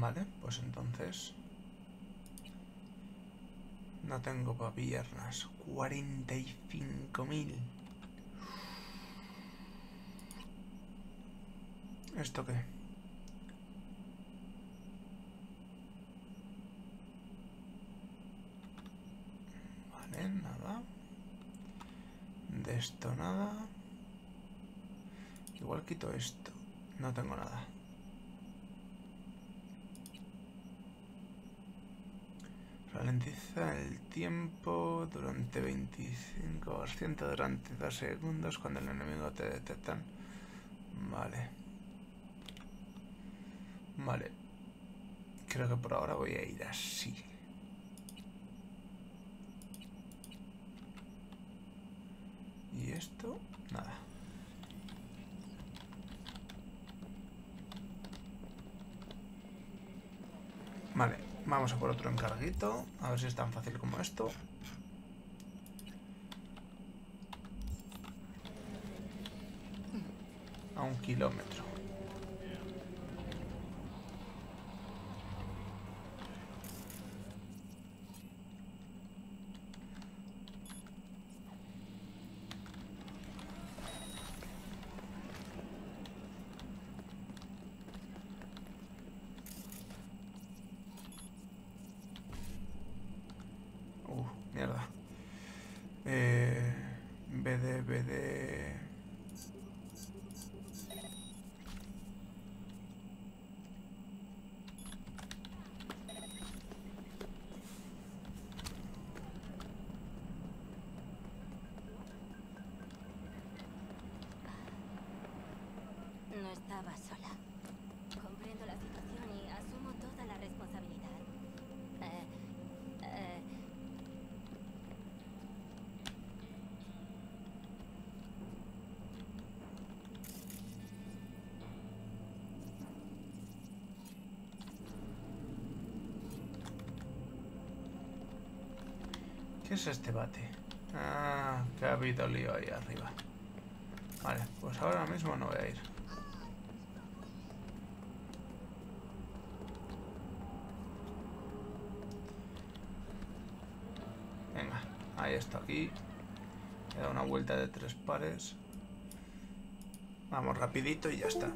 Vale, pues entonces No tengo para piernas. 45.000. ¿Esto qué? Vale, nada. De esto nada. Igual quito esto. No tengo nada. Ralentiza el tiempo durante 25% durante 2 segundos cuando el enemigo te detectan. Vale. Vale. Creo que por ahora voy a ir así. Y esto, nada. Vale. Vamos a por otro encarguito, a ver si es tan fácil como esto. A 1 kilómetro. Mierda. BD. No estaba sola. Comprendo la situación y asumo toda la responsabilidad. ¿Qué es este bate? Ah, que ha habido lío ahí arriba. Vale, pues ahora mismo no voy a ir. Venga, ahí está aquí. He dado una vuelta de 3 pares. Vamos rapidito y ya está.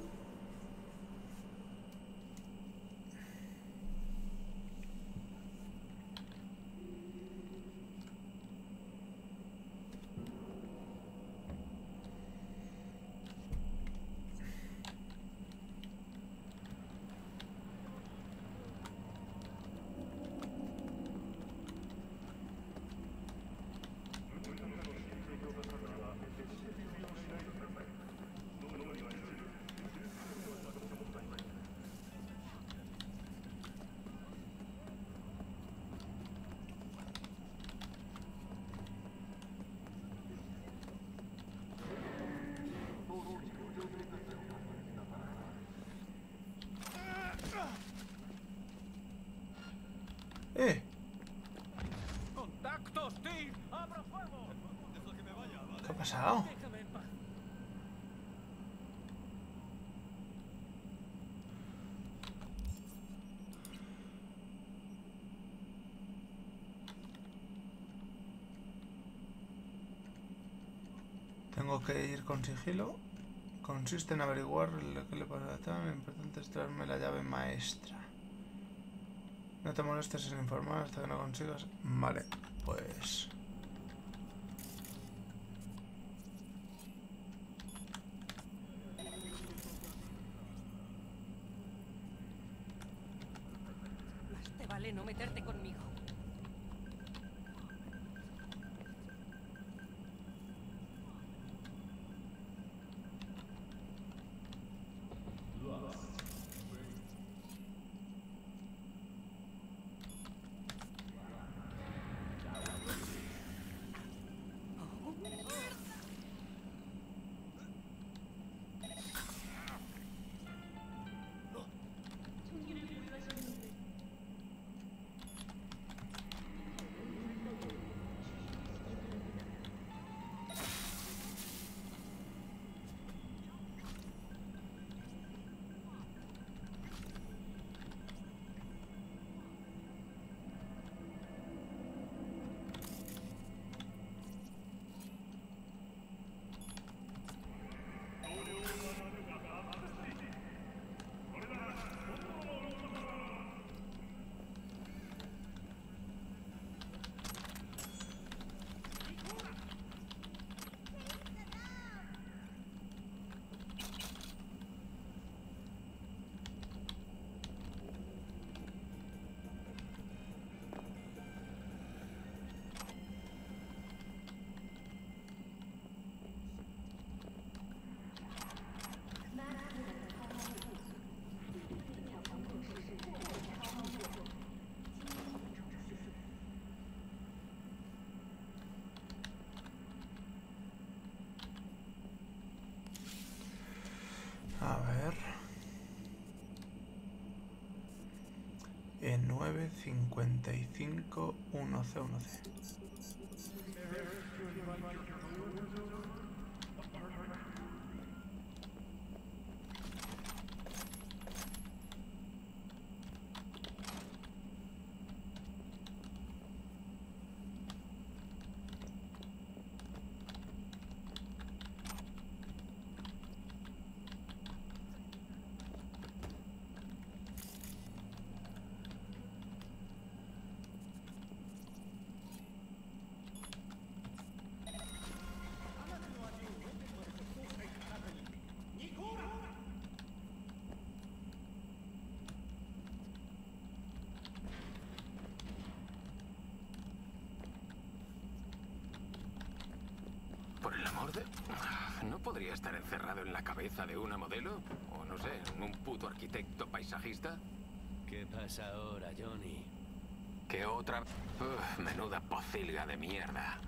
¿Qué ha pasado? Tengo que ir con sigilo. Consiste en averiguar lo que le pasa a Tan. Lo importante es traerme la llave maestra. No te molestes en informar hasta que no consigas. Vale, pues... Más te vale no meterte conmigo. 955-1C1C. ¿No podría estar encerrado en la cabeza de una modelo? O no sé, un puto arquitecto paisajista. ¿Qué pasa ahora, Johnny? ¿Qué otra? Uf, menuda pocilga de mierda.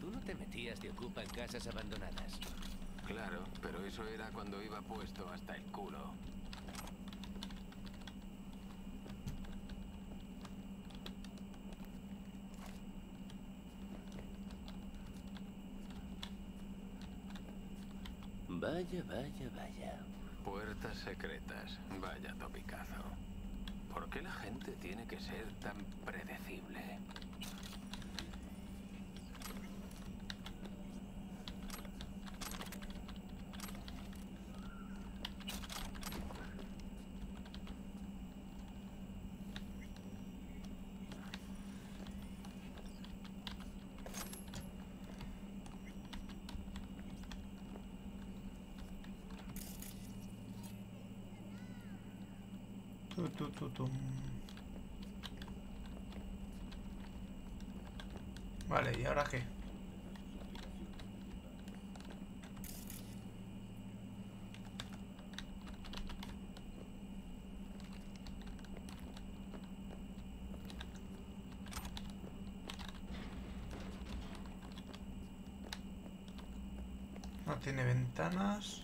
¿Tú no te metías de ocupa en casas abandonadas? Claro, pero eso era cuando iba puesto hasta el culo. Vaya, vaya, vaya. Puertas secretas. Vaya topicazo. ¿Por qué la gente tiene que ser tan predecible? Vale, ¿y ahora qué? No tiene ventanas.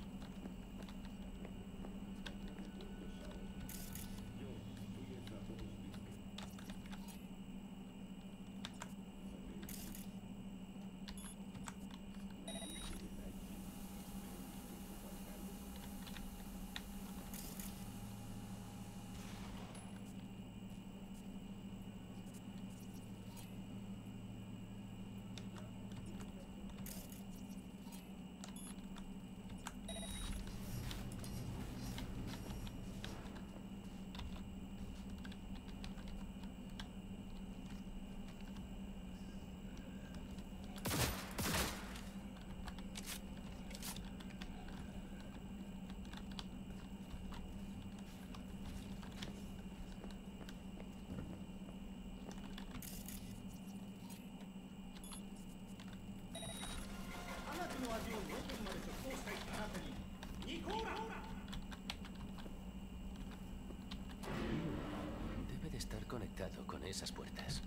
Debe de estar conectado con esas puertas.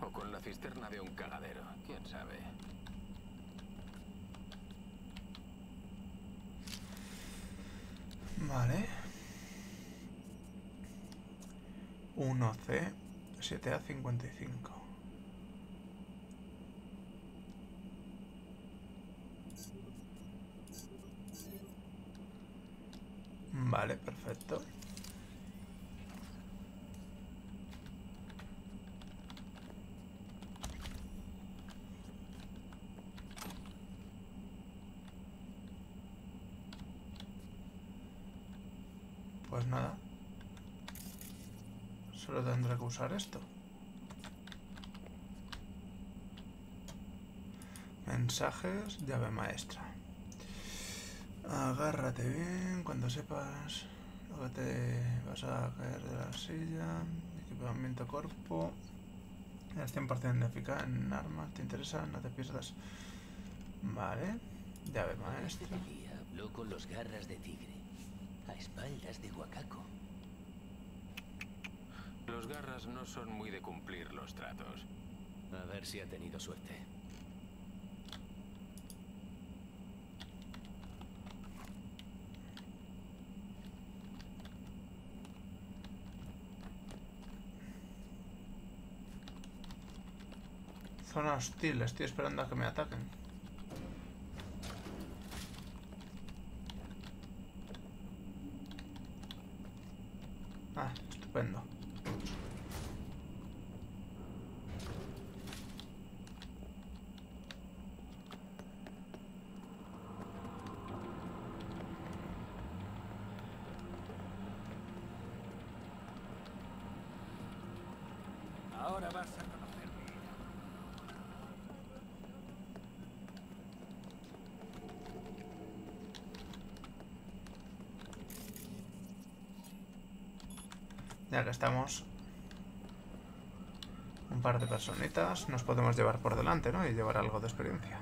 O con la cisterna de un cagadero, quién sabe. Vale. 1C, 7A55. Vale, perfecto. Pues nada. Solo tendré que usar esto. Mensajes, llave maestra. Agárrate bien cuando sepas lo que te vas a caer de la silla. Equipamiento cuerpo. Eres 100% de eficaz en armas. ¿Te interesa? No te pierdas. Vale. Llave maestra. Este día habló con los garras de tigre. A espaldas de Wakako. Los garras no son muy de cumplir los tratos. A ver si ha tenido suerte. Zona hostil, estoy esperando a que me ataquen. Ah, estupendo. Ahora vas a conocer mi vida. Ya que estamos un par de personitas, nos podemos llevar por delante, ¿no? Y llevar algo de experiencia.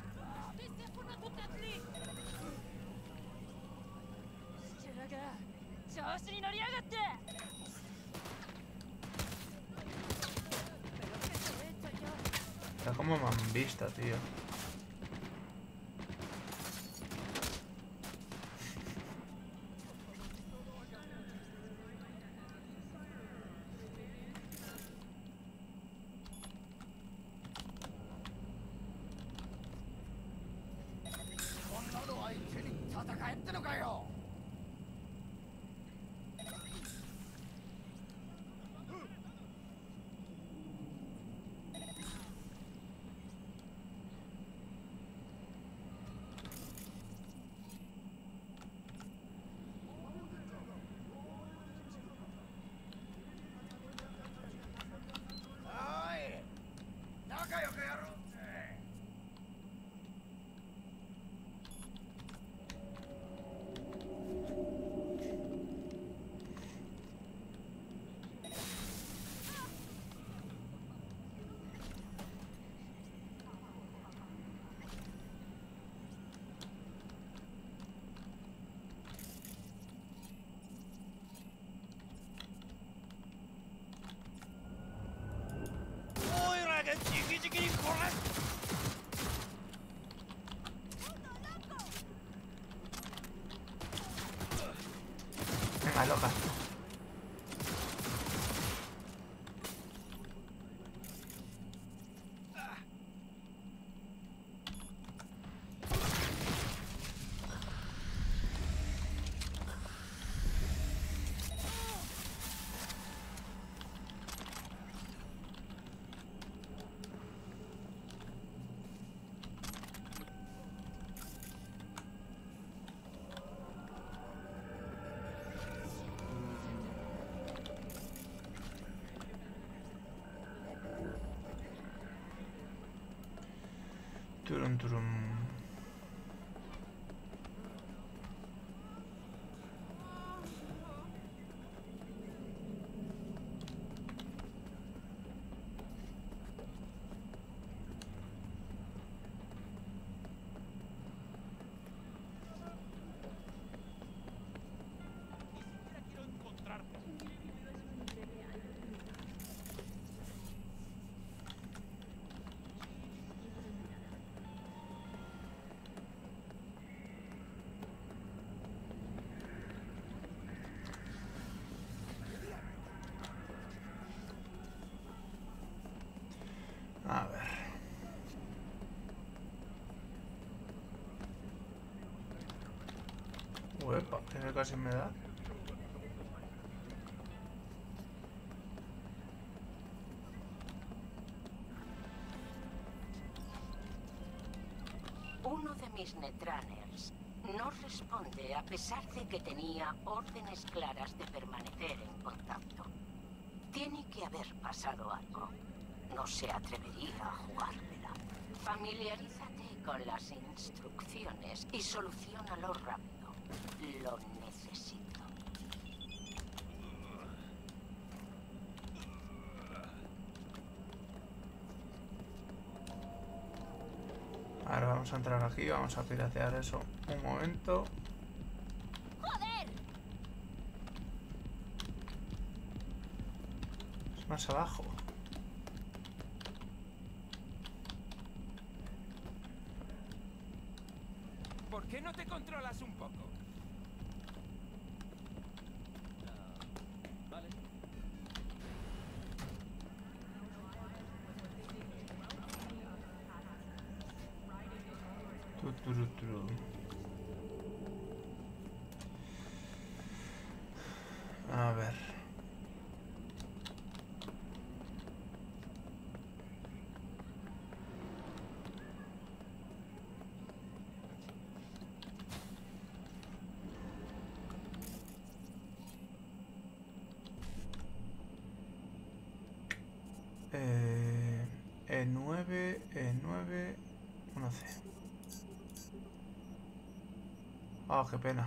Como me han visto, tío. Venga, loca. Turum turum. A ver. Uepa, que casi me da. Uno de mis netrunners no responde a pesar de que tenía órdenes claras de permanecer en contacto. Tiene que haber pasado algo. No se atrevería a jugármela. Familiarízate con las instrucciones y solucionalo rápido. Lo necesito. Ahora vamos a entrar aquí, vamos a piratear eso un momento. ¡Joder! Es más abajo. ¿Por qué no te controlas un poco? Vale. A ver. E9, E9, 1C. Ah, qué pena.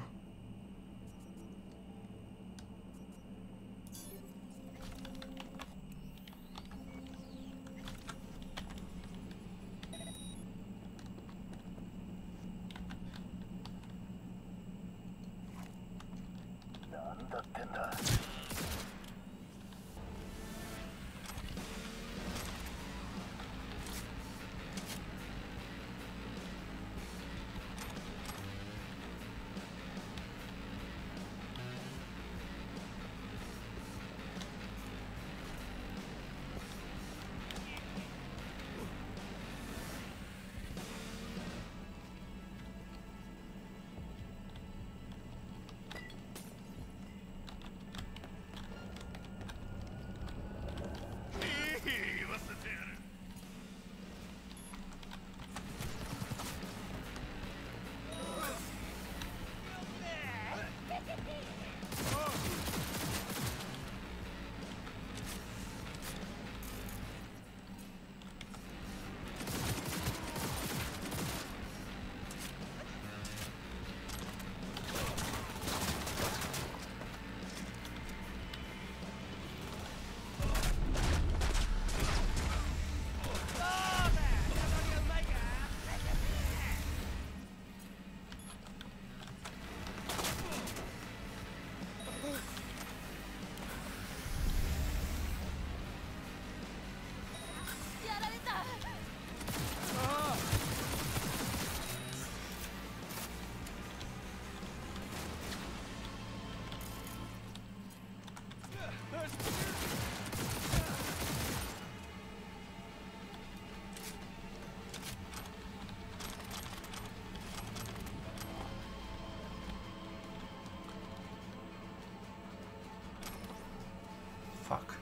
Fuck.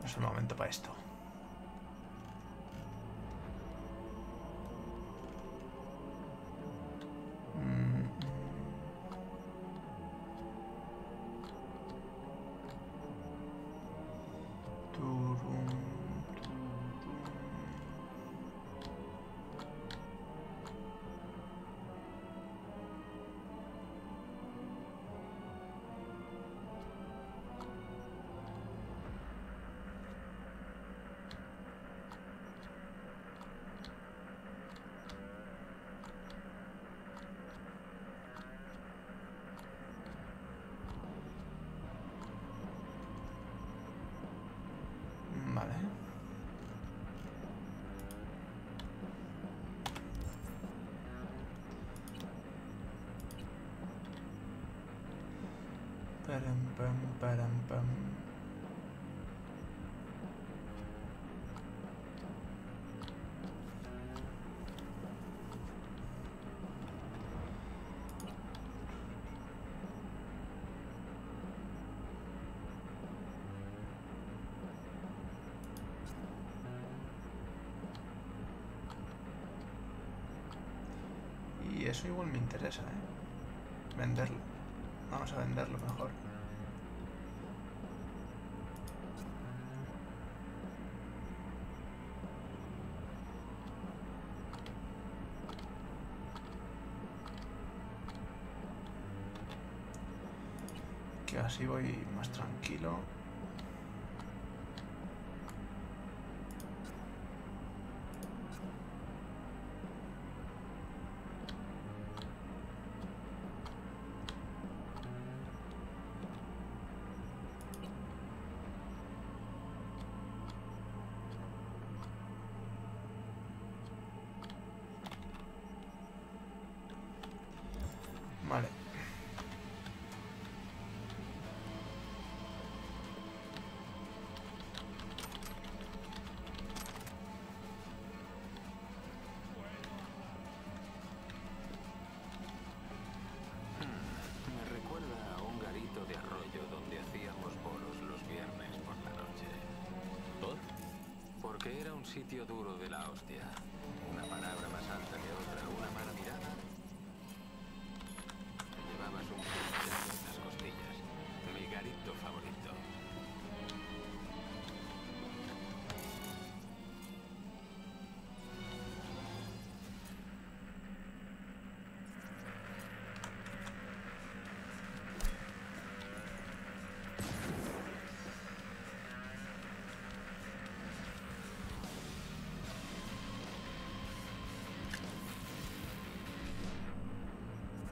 No es el momento para esto. Param pam. Y eso igual me interesa, ¿eh? Venderlo. Vamos a venderlo mejor. Que así voy más tranquilo. Vale. Que era un sitio duro de la hostia. Una palabra más alta que otra, una mala mirada. Te llevabas un cuchillo en las costillas. Mi garito favorito.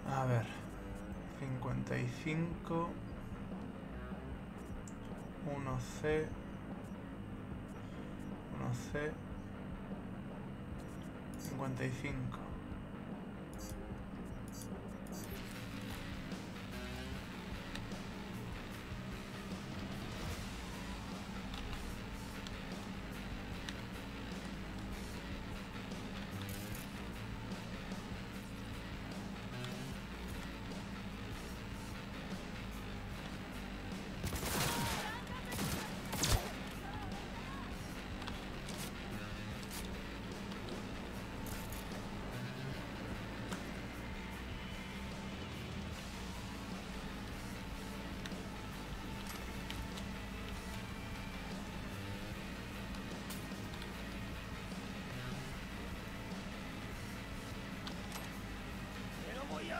A ver, 55, 1C, 1C, 55.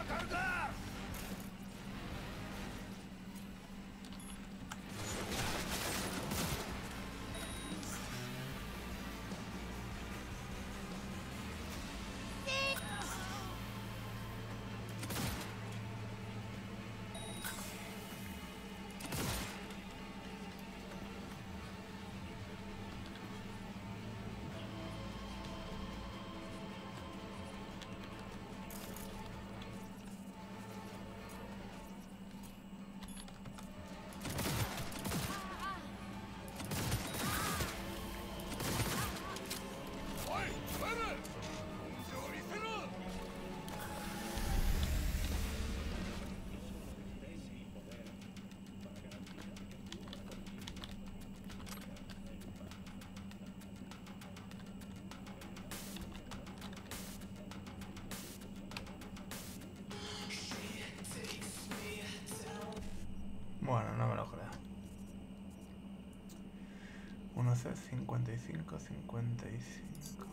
¡Cargar! Bueno, no me lo creo. 1C, 55, 55.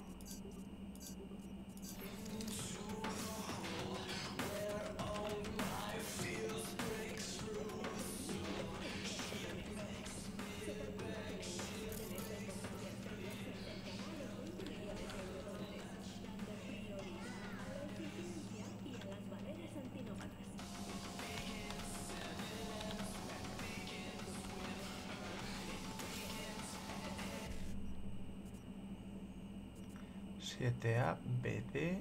GTA BD.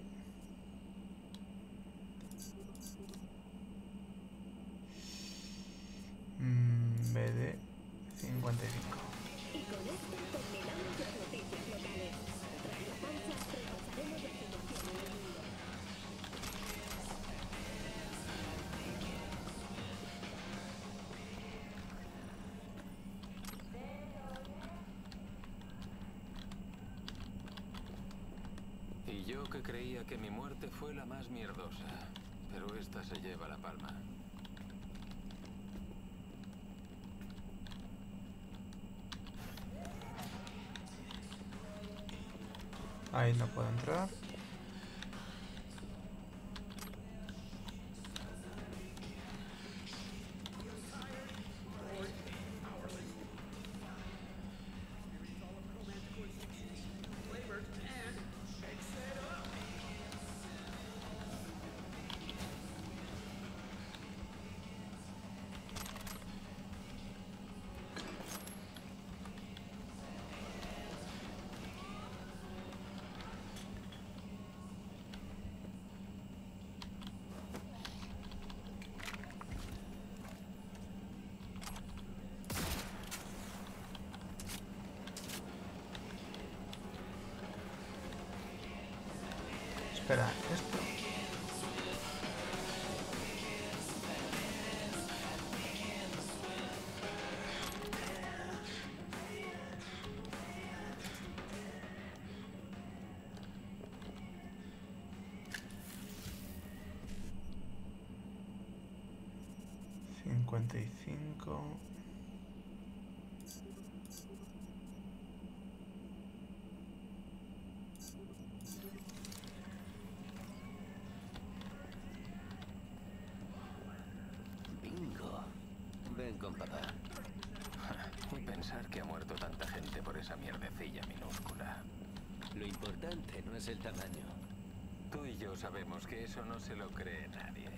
BD 55. Y con esto terminamos las noticias locales. Tras la pausa, repasaremos la situación en el mundo. Yo que creía que mi muerte fue la más mierdosa, pero esta se lleva la palma. Ahí no puedo entrar. Espera, esto. 55. Bingo. Ven con papá. Y pensar que ha muerto tanta gente por esa mierdecilla minúscula. Lo importante no es el tamaño. Tú y yo sabemos que eso no se lo cree nadie.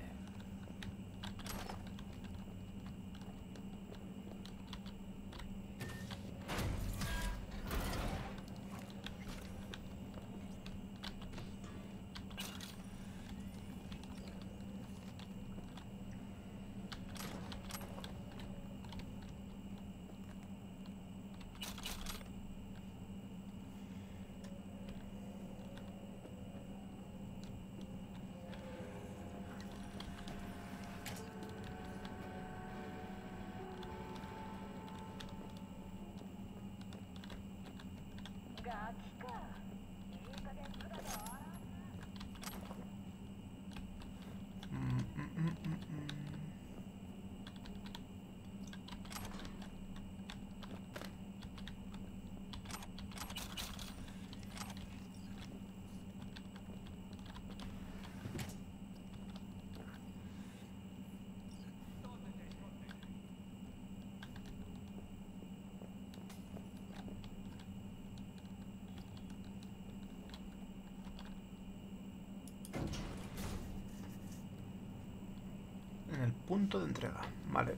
Punto de entrega, vale.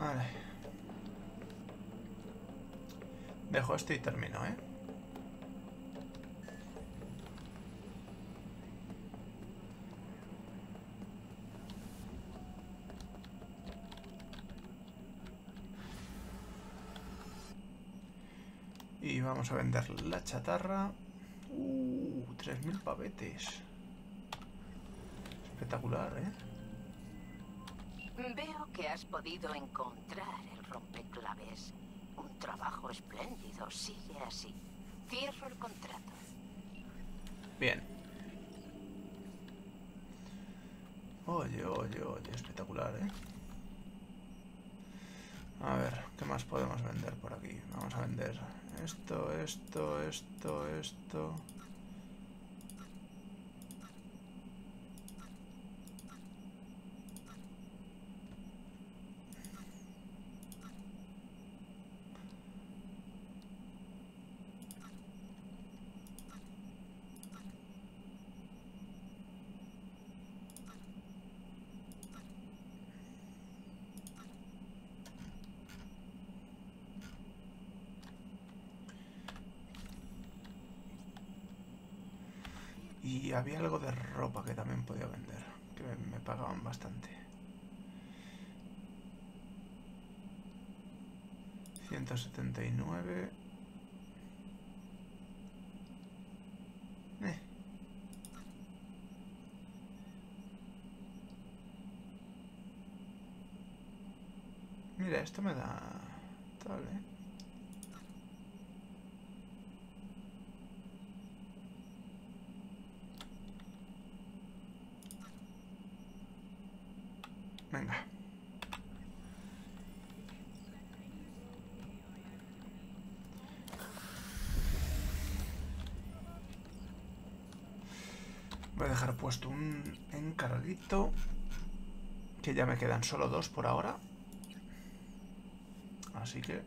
Vale. Dejo esto y termino, ¿eh? Y vamos a vender la chatarra. 3000 pavetes. Espectacular, ¿eh? Veo que has podido encontrar el rompeclaves. Un trabajo espléndido, sigue así. Cierro el contrato. Bien. Oye, oye, oye, espectacular, ¿eh? A ver, ¿qué más podemos vender por aquí? Vamos a vender esto, esto, esto, esto. Y había algo de ropa que también podía vender, que me pagaban bastante. 179. Mira, esto me da tal, ¿eh? Venga. Voy a dejar puesto un encarguito, que ya me quedan solo dos por ahora. Así que...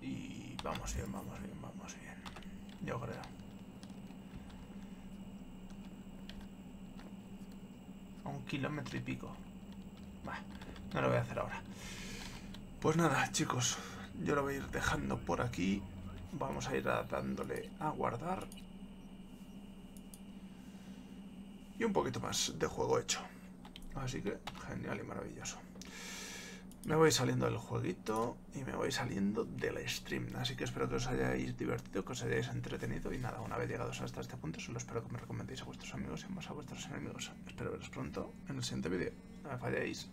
Y vamos bien, vamos bien, vamos bien. Yo creo. A un kilómetro y pico. Bah, no lo voy a hacer ahora. Pues nada, chicos. Yo lo voy a ir dejando por aquí. Vamos a ir dándole a guardar. Y un poquito más de juego hecho. Así que genial y maravilloso. Me voy saliendo del jueguito y me voy saliendo del stream, así que espero que os hayáis divertido, que os hayáis entretenido y nada, una vez llegados hasta este punto solo espero que me recomendéis a vuestros amigos y más a vuestros enemigos. Espero veros pronto en el siguiente vídeo. No me falléis.